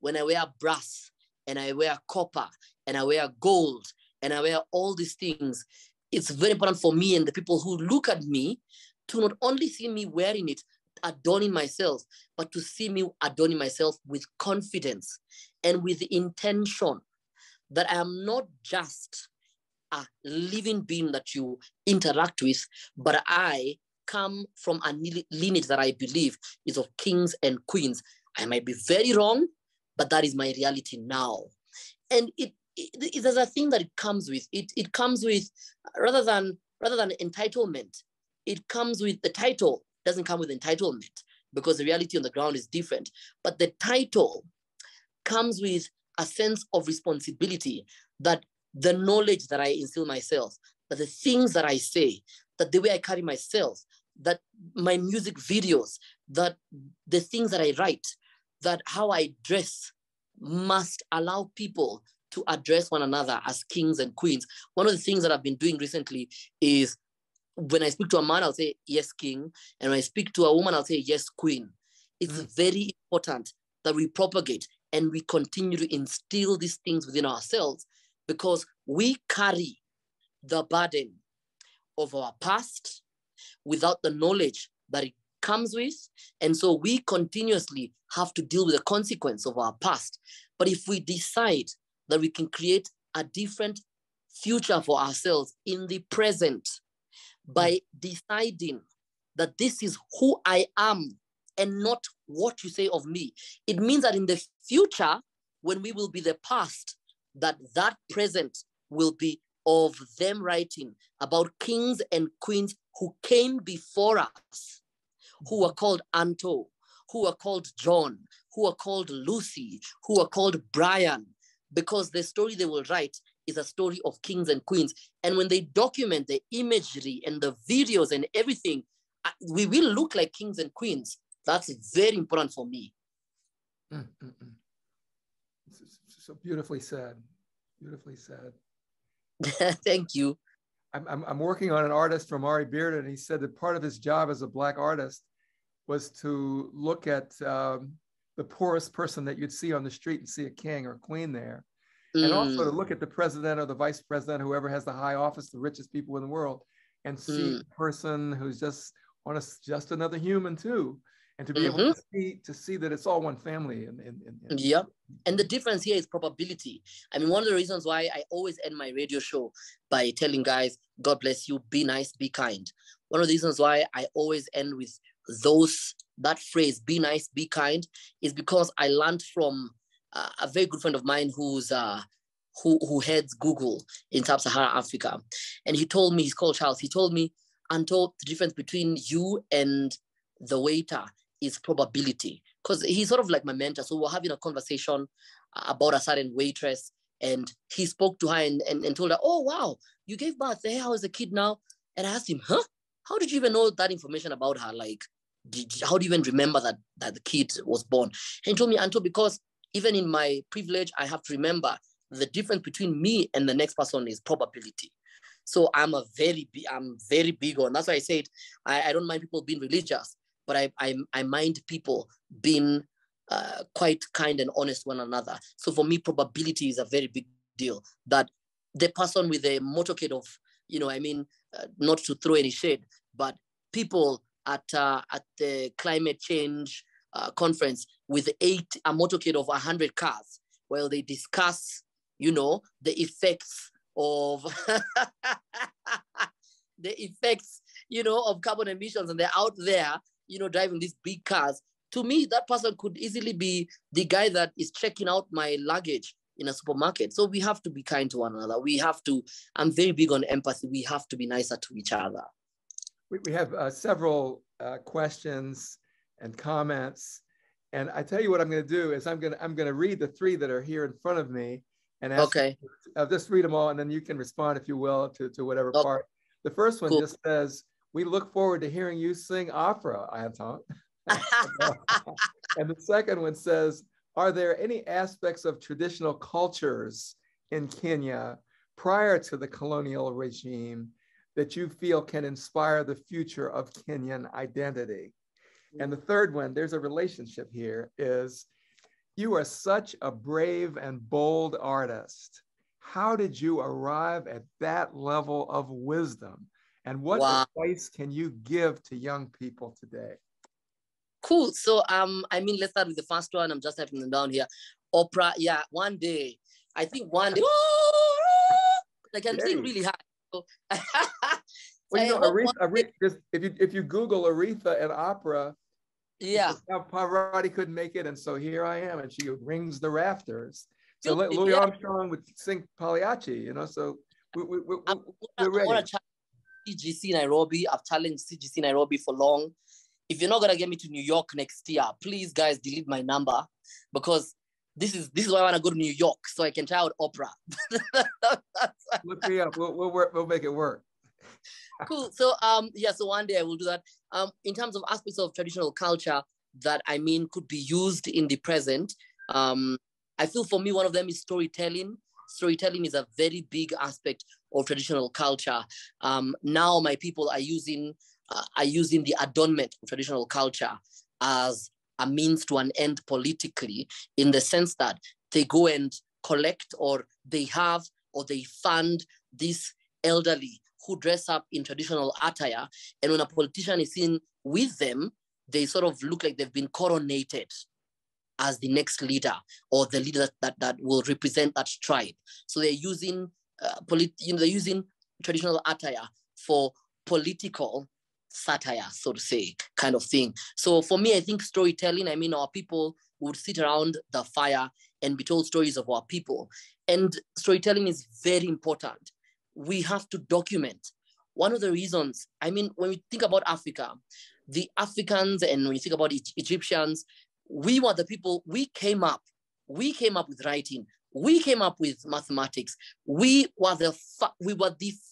when I wear brass and I wear copper and I wear gold and I wear all these things, it's very important for me and the people who look at me to not only see me wearing it, adorning myself, but to see me adorning myself with confidence and with the intention that I am not just a living being that you interact with, but I come from a lineage that I believe is of kings and queens. I might be very wrong, but that is my reality now. And it is a thing that it comes with. It comes with, rather than entitlement, it comes with the title. Doesn't come with entitlement because the reality on the ground is different. But the title comes with a sense of responsibility, that the knowledge that I instill myself, that the things that I say, that the way I carry myself, that my music videos, that the things that I write, that how I dress must allow people to address one another as kings and queens. One of the things that I've been doing recently is when I speak to a man, I'll say, yes, king. And when I speak to a woman, I'll say, yes, queen. It's very important that we propagate and we continue to instill these things within ourselves, because we carry the burden of our past without the knowledge that it comes with. And so we continuously have to deal with the consequence of our past. But if we decide that we can create a different future for ourselves in the present, by deciding that this is who I am and not what you say of me, it means that in the future, when we will be the past, that present will be of them writing about kings and queens who came before us, who were called Anto, who were called John, who were called Lucy, who were called Brian, because the story they will write is a story of kings and queens. And when they document the imagery and the videos and everything, we will look like kings and queens. That's very important for me. So beautifully said, beautifully said. Thank you. I'm working on an artist, Romare Bearden, and he said that part of his job as a Black artist was to look at the poorest person that you'd see on the street and see a king or queen there. And also to look at the president or the vice president, whoever has the high office, the richest people in the world, and see a person who's just another human too. And to be able to see that it's all one family. Yep. And the difference here is probability. I mean, one of the reasons why I always end my radio show by telling guys, God bless you, be nice, be kind. One of the reasons why I always end with that phrase, be nice, be kind, is because I learned from a very good friend of mine who heads Google in Sub-Saharan Africa. And he told me, he's called Charles, he told me, Anto, the difference between you and the waiter is probability, because he's sort of like my mentor. So we're having a conversation about a certain waitress, and he spoke to her and told her, oh, wow, you gave birth. Hey, how is the kid now? And I asked him, huh? How did you even know that information about her? Like, how do you even remember that the kid was born? And he told me, Anto, because even in my privilege, I have to remember the difference between me and the next person is probability. So I'm very big on, that's why I said, I don't mind people being religious, but I mind people being quite kind and honest one another. So for me, probability is a very big deal, that the person with a motorcade of, not to throw any shade, but people at the climate change conference with a motorcade of 100 cars, where they discuss, the effects of of carbon emissions, and they're out there, driving these big cars. To me, that person could easily be the guy that is checking out my luggage in a supermarket. So we have to be kind to one another. I'm very big on empathy. We have to be nicer to each other. We have several questions and comments. And I tell you what I'm going to do is I'm going to read the three that are here in front of me. And ask you, just read them all, and then you can respond, if you will, to whatever part. The first one just says, we look forward to hearing you sing opera, Anto. And the second one says, are there any aspects of traditional cultures in Kenya prior to the colonial regime that you feel can inspire the future of Kenyan identity? And the third one, there's a relationship here, is, you are such a brave and bold artist. How did you arrive at that level of wisdom? And what advice can you give to young people today? Cool. So, let's start with the first one. I'm just having them down here. Opera. Yeah, one day. Like, I'm singing really high. So. Well, Aretha, just, if you Google Aretha and opera, yeah, Pavarotti couldn't make it, and so here I am, and she rings the rafters. So Louis Armstrong would sing Pagliacci, so we're ready. I want to challenge CGC Nairobi. I've challenged CGC Nairobi for long. If you're not gonna get me to New York next year, please, guys, delete my number, because this is why I want to go to New York, so I can try out opera. Look me up. We'll make it work. Cool. So so one day I will do that. In terms of aspects of traditional culture that could be used in the present, I feel for me one of them is storytelling. Storytelling is a very big aspect of traditional culture. Now my people are using the adornment of traditional culture as a means to an end politically, in the sense that they go and collect, or they have, or they fund these elderly who dress up in traditional attire, and when a politician is seen with them, they sort of look like they've been coronated as the next leader, or the leader that will represent that tribe. So they're using using traditional attire for political satire, so to say, kind of thing. So for me, I think storytelling, our people would sit around the fire and be told stories of our people. And storytelling is very important. We have to document. One of the reasons, when we think about Africa, the Africans, and when you think about Egyptians, we were the people, we came up with writing, we came up with mathematics. We were the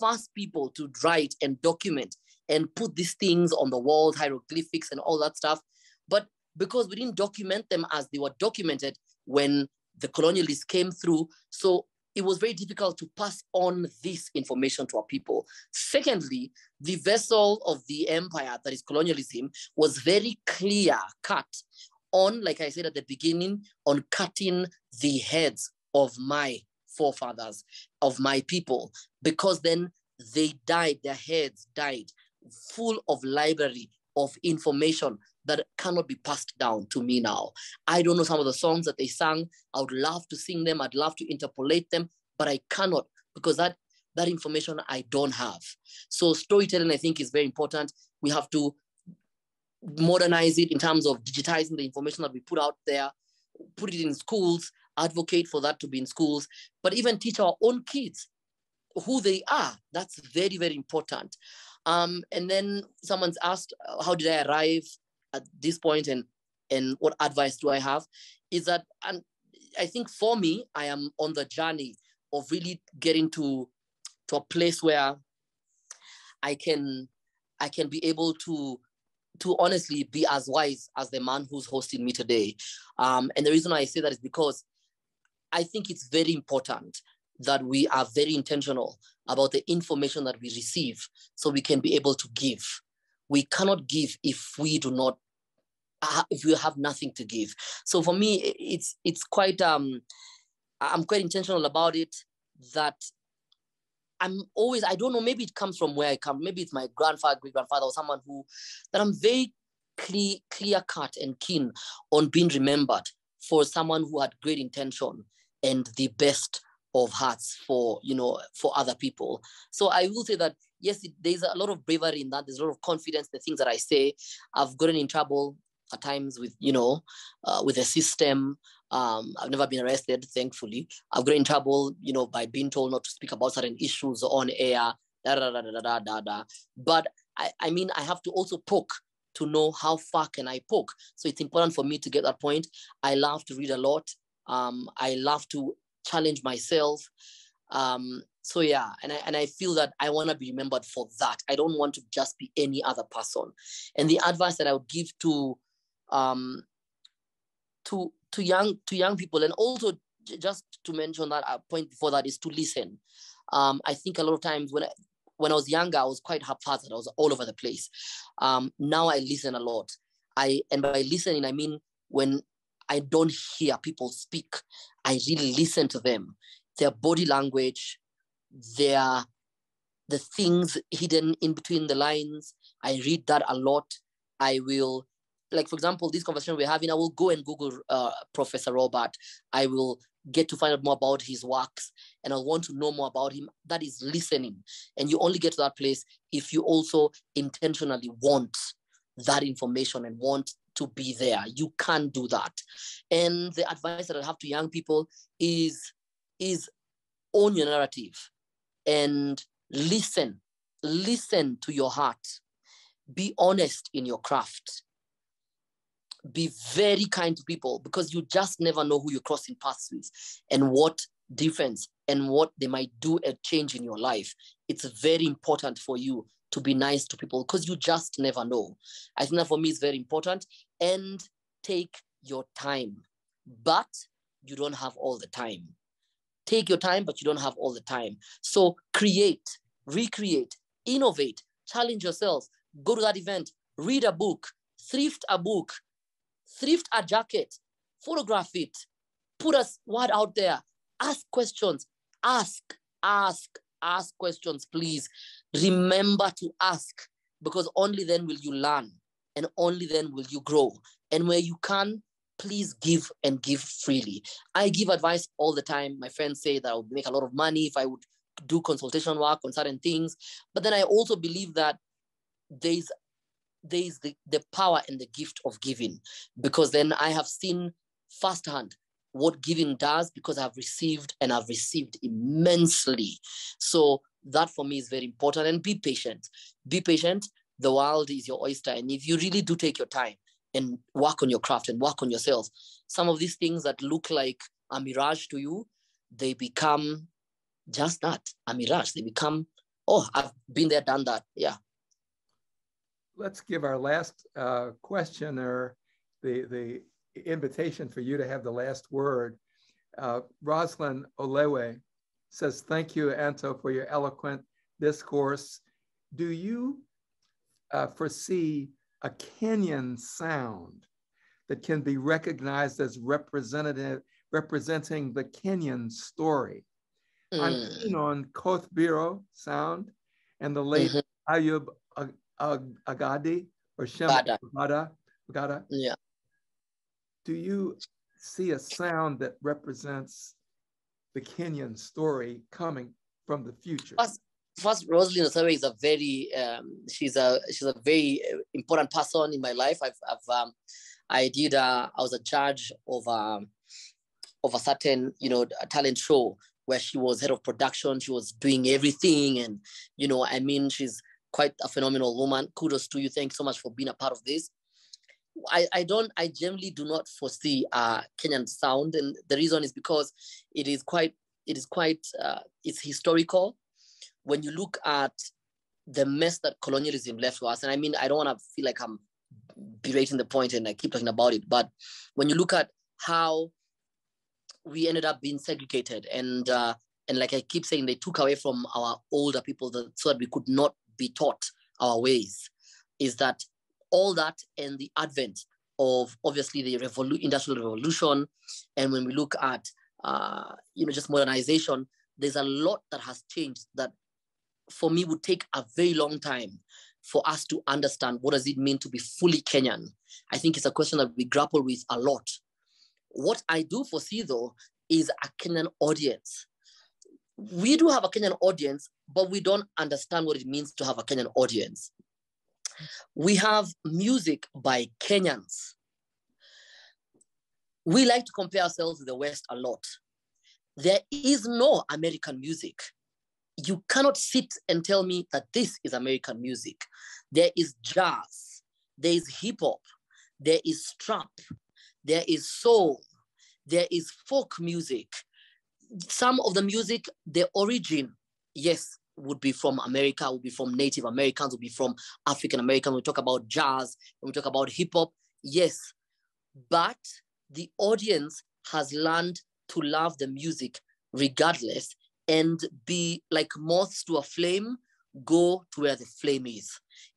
first people to write and document and put these things on the walls, hieroglyphics and all that stuff. But because we didn't document them as they were documented when the colonialists came through, so it was very difficult to pass on this information to our people. Secondly, the vessel of the empire, that is colonialism, was very clear cut on, like I said at the beginning, on cutting the heads of my forefathers, of my people, because then they died, their heads died, full of library of information that cannot be passed down to me now. I don't know some of the songs that they sang. I would love to sing them. I'd love to interpolate them, but I cannot, because that information I don't have. So storytelling, I think, is very important. We have to modernize it in terms of digitizing the information that we put out there, put it in schools, advocate for that to be in schools, but even teach our own kids who they are. That's very, very important. And then someone's asked, how did I arrive at this point and what advice do I have is that, and I think for me, I am on the journey of really getting to a place where I can be able to honestly be as wise as the man who's hosting me today. And the reason why I say that is because I think it's very important that we are very intentional about the information that we receive so we can be able to give. We cannot give if we do not, if we have nothing to give. So for me, it's quite, I'm quite intentional about it, that I'm always, I don't know, maybe it comes from where I come, maybe it's my grandfather, great-grandfather, or someone who, that I'm very clear-cut and keen on being remembered for someone who had great intention and the best of hearts for, you know, for other people. So I will say that, yes, there's a lot of bravery in that. There's a lot of confidence, the things that I say. I've gotten in trouble at times with, you know, with the system. I've never been arrested, thankfully. I've gotten in trouble, you know, by being told not to speak about certain issues on air, But I mean, I have to also poke to know how far can I poke. So it's important for me to get that point. I love to read a lot. I love to challenge myself. So yeah, and I feel that I want to be remembered for that. I don't want to just be any other person. And the advice that I would give to young people, and also just to mention that a point before that, is to listen. I think a lot of times when I was younger, I was quite haphazard. I was all over the place. Now I listen a lot. And by listening, I mean when I don't hear people speak, I really listen to them, their body language, the things hidden in between the lines. I read that a lot. I will, like, for example, this conversation we're having, I will go and Google Professor Robert. I will get to find out more about his works, and I want to know more about him. That is listening. And you only get to that place if you also intentionally want that information and want to be there. You can do that. And the advice that I have to young people is own your narrative and listen. Listen to your heart. Be honest in your craft. Be very kind to people, because you just never know who you're crossing paths with and what difference and what they might do a change in your life. It's very important for you to be nice to people, because you just never know. I think that for me is very important. And take your time, but you don't have all the time. Take your time, but you don't have all the time. So create, recreate, innovate, challenge yourself, go to that event, read a book, thrift a book, thrift a jacket, photograph it, put a word out there, ask questions, ask questions, please. Remember to ask, because only then will you learn and only then will you grow. And where you can, please give, and give freely. I give advice all the time. My friends say that I would make a lot of money if I would do consultation work on certain things. But then I also believe that there is the power and the gift of giving, because then I have seen firsthand what giving does, because I've received immensely. So that for me is very important. And be patient. Be patient. The world is your oyster. And if you really do take your time and work on your craft and work on yourself, some of these things that look like a mirage to you, they become just that, a mirage. They become, oh, I've been there, done that. Yeah. Let's give our last questioner the invitation for you to have the last word. Roslyn Olewe says, thank you, Anto, for your eloquent discourse. Do you foresee a Kenyan sound that can be recognized as representing the Kenyan story? I'm keen on Kothbiro sound and the late Ayub Agadi or Shema Agada. Yeah. Do you see a sound that represents the Kenyan story coming from the future? First, Rosalyn Osowe is a very she's a very important person in my life. I was a judge of a certain, you know, talent show where she was head of production. She was doing everything, and, you know, I mean, she's quite a phenomenal woman. Kudos to you. Thank you so much for being a part of this. I generally do not foresee Kenyan sound, and the reason is because it's historical. When you look at the mess that colonialism left to us, and I mean, I don't want to feel like I'm berating the point and I keep talking about it, but when you look at how we ended up being segregated, and like I keep saying, they took away from our older people so that we could not be taught our ways, is that all that and the advent of obviously the industrial revolution, and when we look at just modernization, there's a lot that has changed that for me would take a very long time for us to understand what does it mean to be fully Kenyan. I think it's a question that we grapple with a lot. What I do foresee though is a Kenyan audience. We do have a Kenyan audience, but we don't understand what it means to have a Kenyan audience. We have music by Kenyans. We like to compare ourselves with the West a lot. There is no American music. You cannot sit and tell me that this is American music. There is jazz, there is hip hop, there is trap, there is soul, there is folk music. Some of the music, the origin, yes, would be from America, would be from Native Americans, would be from African Americans. We talk about jazz, when we talk about hip hop, yes. But the audience has learned to love the music regardless, and be like moths to a flame, go to where the flame is.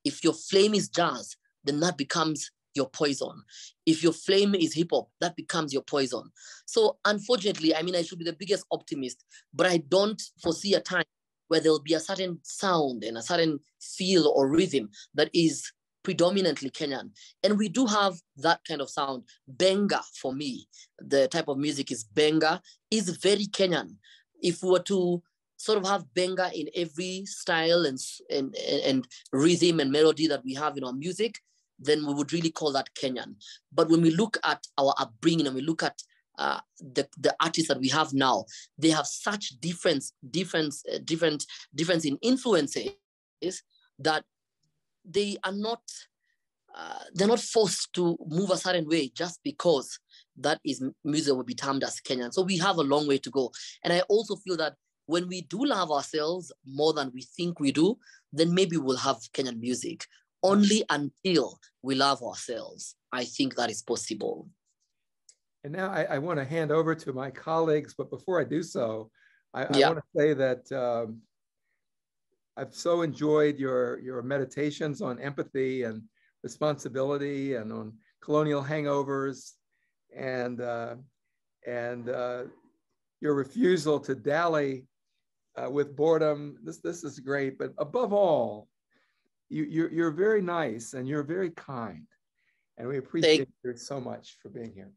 If your flame is jazz, then that becomes your poison. If your flame is hip hop, that becomes your poison. So unfortunately, I mean, I should be the biggest optimist, but I don't foresee a time where there'll be a certain sound and a certain feel or rhythm that is predominantly Kenyan. And we do have that kind of sound. Benga, for me, the type of music is benga, is very Kenyan. If we were to sort of have benga in every style and rhythm and melody that we have in our music, then we would really call that Kenyan. But when we look at our upbringing and we look at the artists that we have now, they have such difference in influences that they are not they're not forced to move a certain way just because that is music will be termed as Kenyan. So we have a long way to go. And I also feel that when we do love ourselves more than we think we do, then maybe we'll have Kenyan music. Only until we love ourselves, I think that is possible. And now I want to hand over to my colleagues, but before I do so, I want to say that I've so enjoyed your meditations on empathy and responsibility and on colonial hangovers, and your refusal to dally with boredom. This is great, but above all, you're very nice and you're very kind, and we appreciate you so much for being here.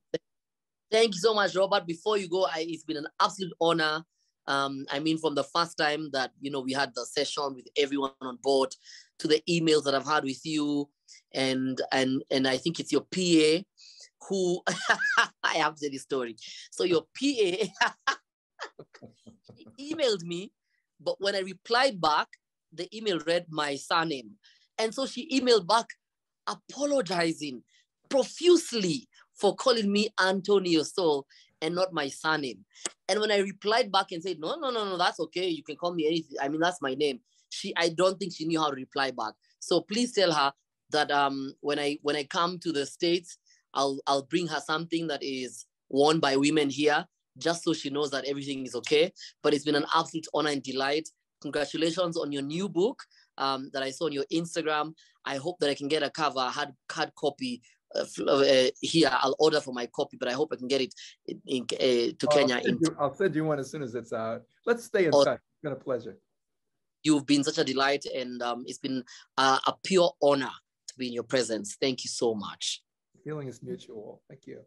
Thank you so much, Robert. Before you go, it's been an absolute honor. I mean, from the first time that we had the session with everyone on board, to the emails that I've had with you, and I think it's your PA who I have the story. So your PA emailed me, but when I replied back, the email read my surname. And so she emailed back apologizing profusely for calling me Anto Neosoul and not my surname. And when I replied back and said, no, that's okay. You can call me anything. I mean, that's my name. I don't think she knew how to reply back. So please tell her that when I come to the States, I'll bring her something that is worn by women here, just so she knows that everything is okay. But it's been an absolute honor and delight. Congratulations on your new book that I saw on your Instagram. I hope that I can get a cover, hard copy here. I'll order for my copy, but I hope I can get it to Kenya. I'll send you one as soon as it's out. Let's stay in touch. It's been a pleasure. You've been such a delight, and it's been a pure honor to be in your presence. Thank you so much. The feeling is mutual. Thank you.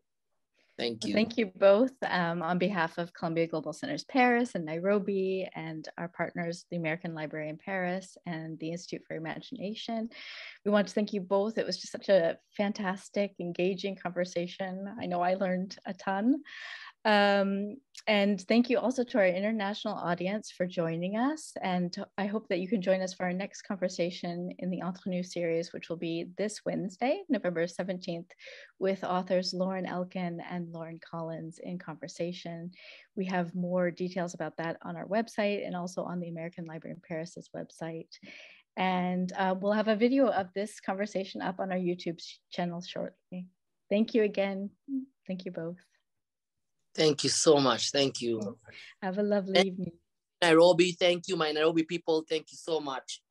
Thank you. Well, thank you both on behalf of Columbia Global Centers Paris and Nairobi, and our partners, the American Library in Paris and the Institute for Imagination. We want to thank you both. It was just such a fantastic, engaging conversation. I know I learned a ton. And thank you also to our international audience for joining us. And I hope that you can join us for our next conversation in the Entre Nous series, which will be this Wednesday, November 17th, with authors Lauren Elkin and Lauren Collins in conversation. We have more details about that on our website and also on the American Library in Paris's website. And we'll have a video of this conversation up on our YouTube channel shortly. Thank you again. Thank you both. Thank you so much. Thank you. Have a lovely evening. Nairobi, thank you, my Nairobi people. Thank you so much.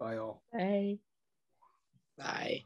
Bye all. Bye. Bye.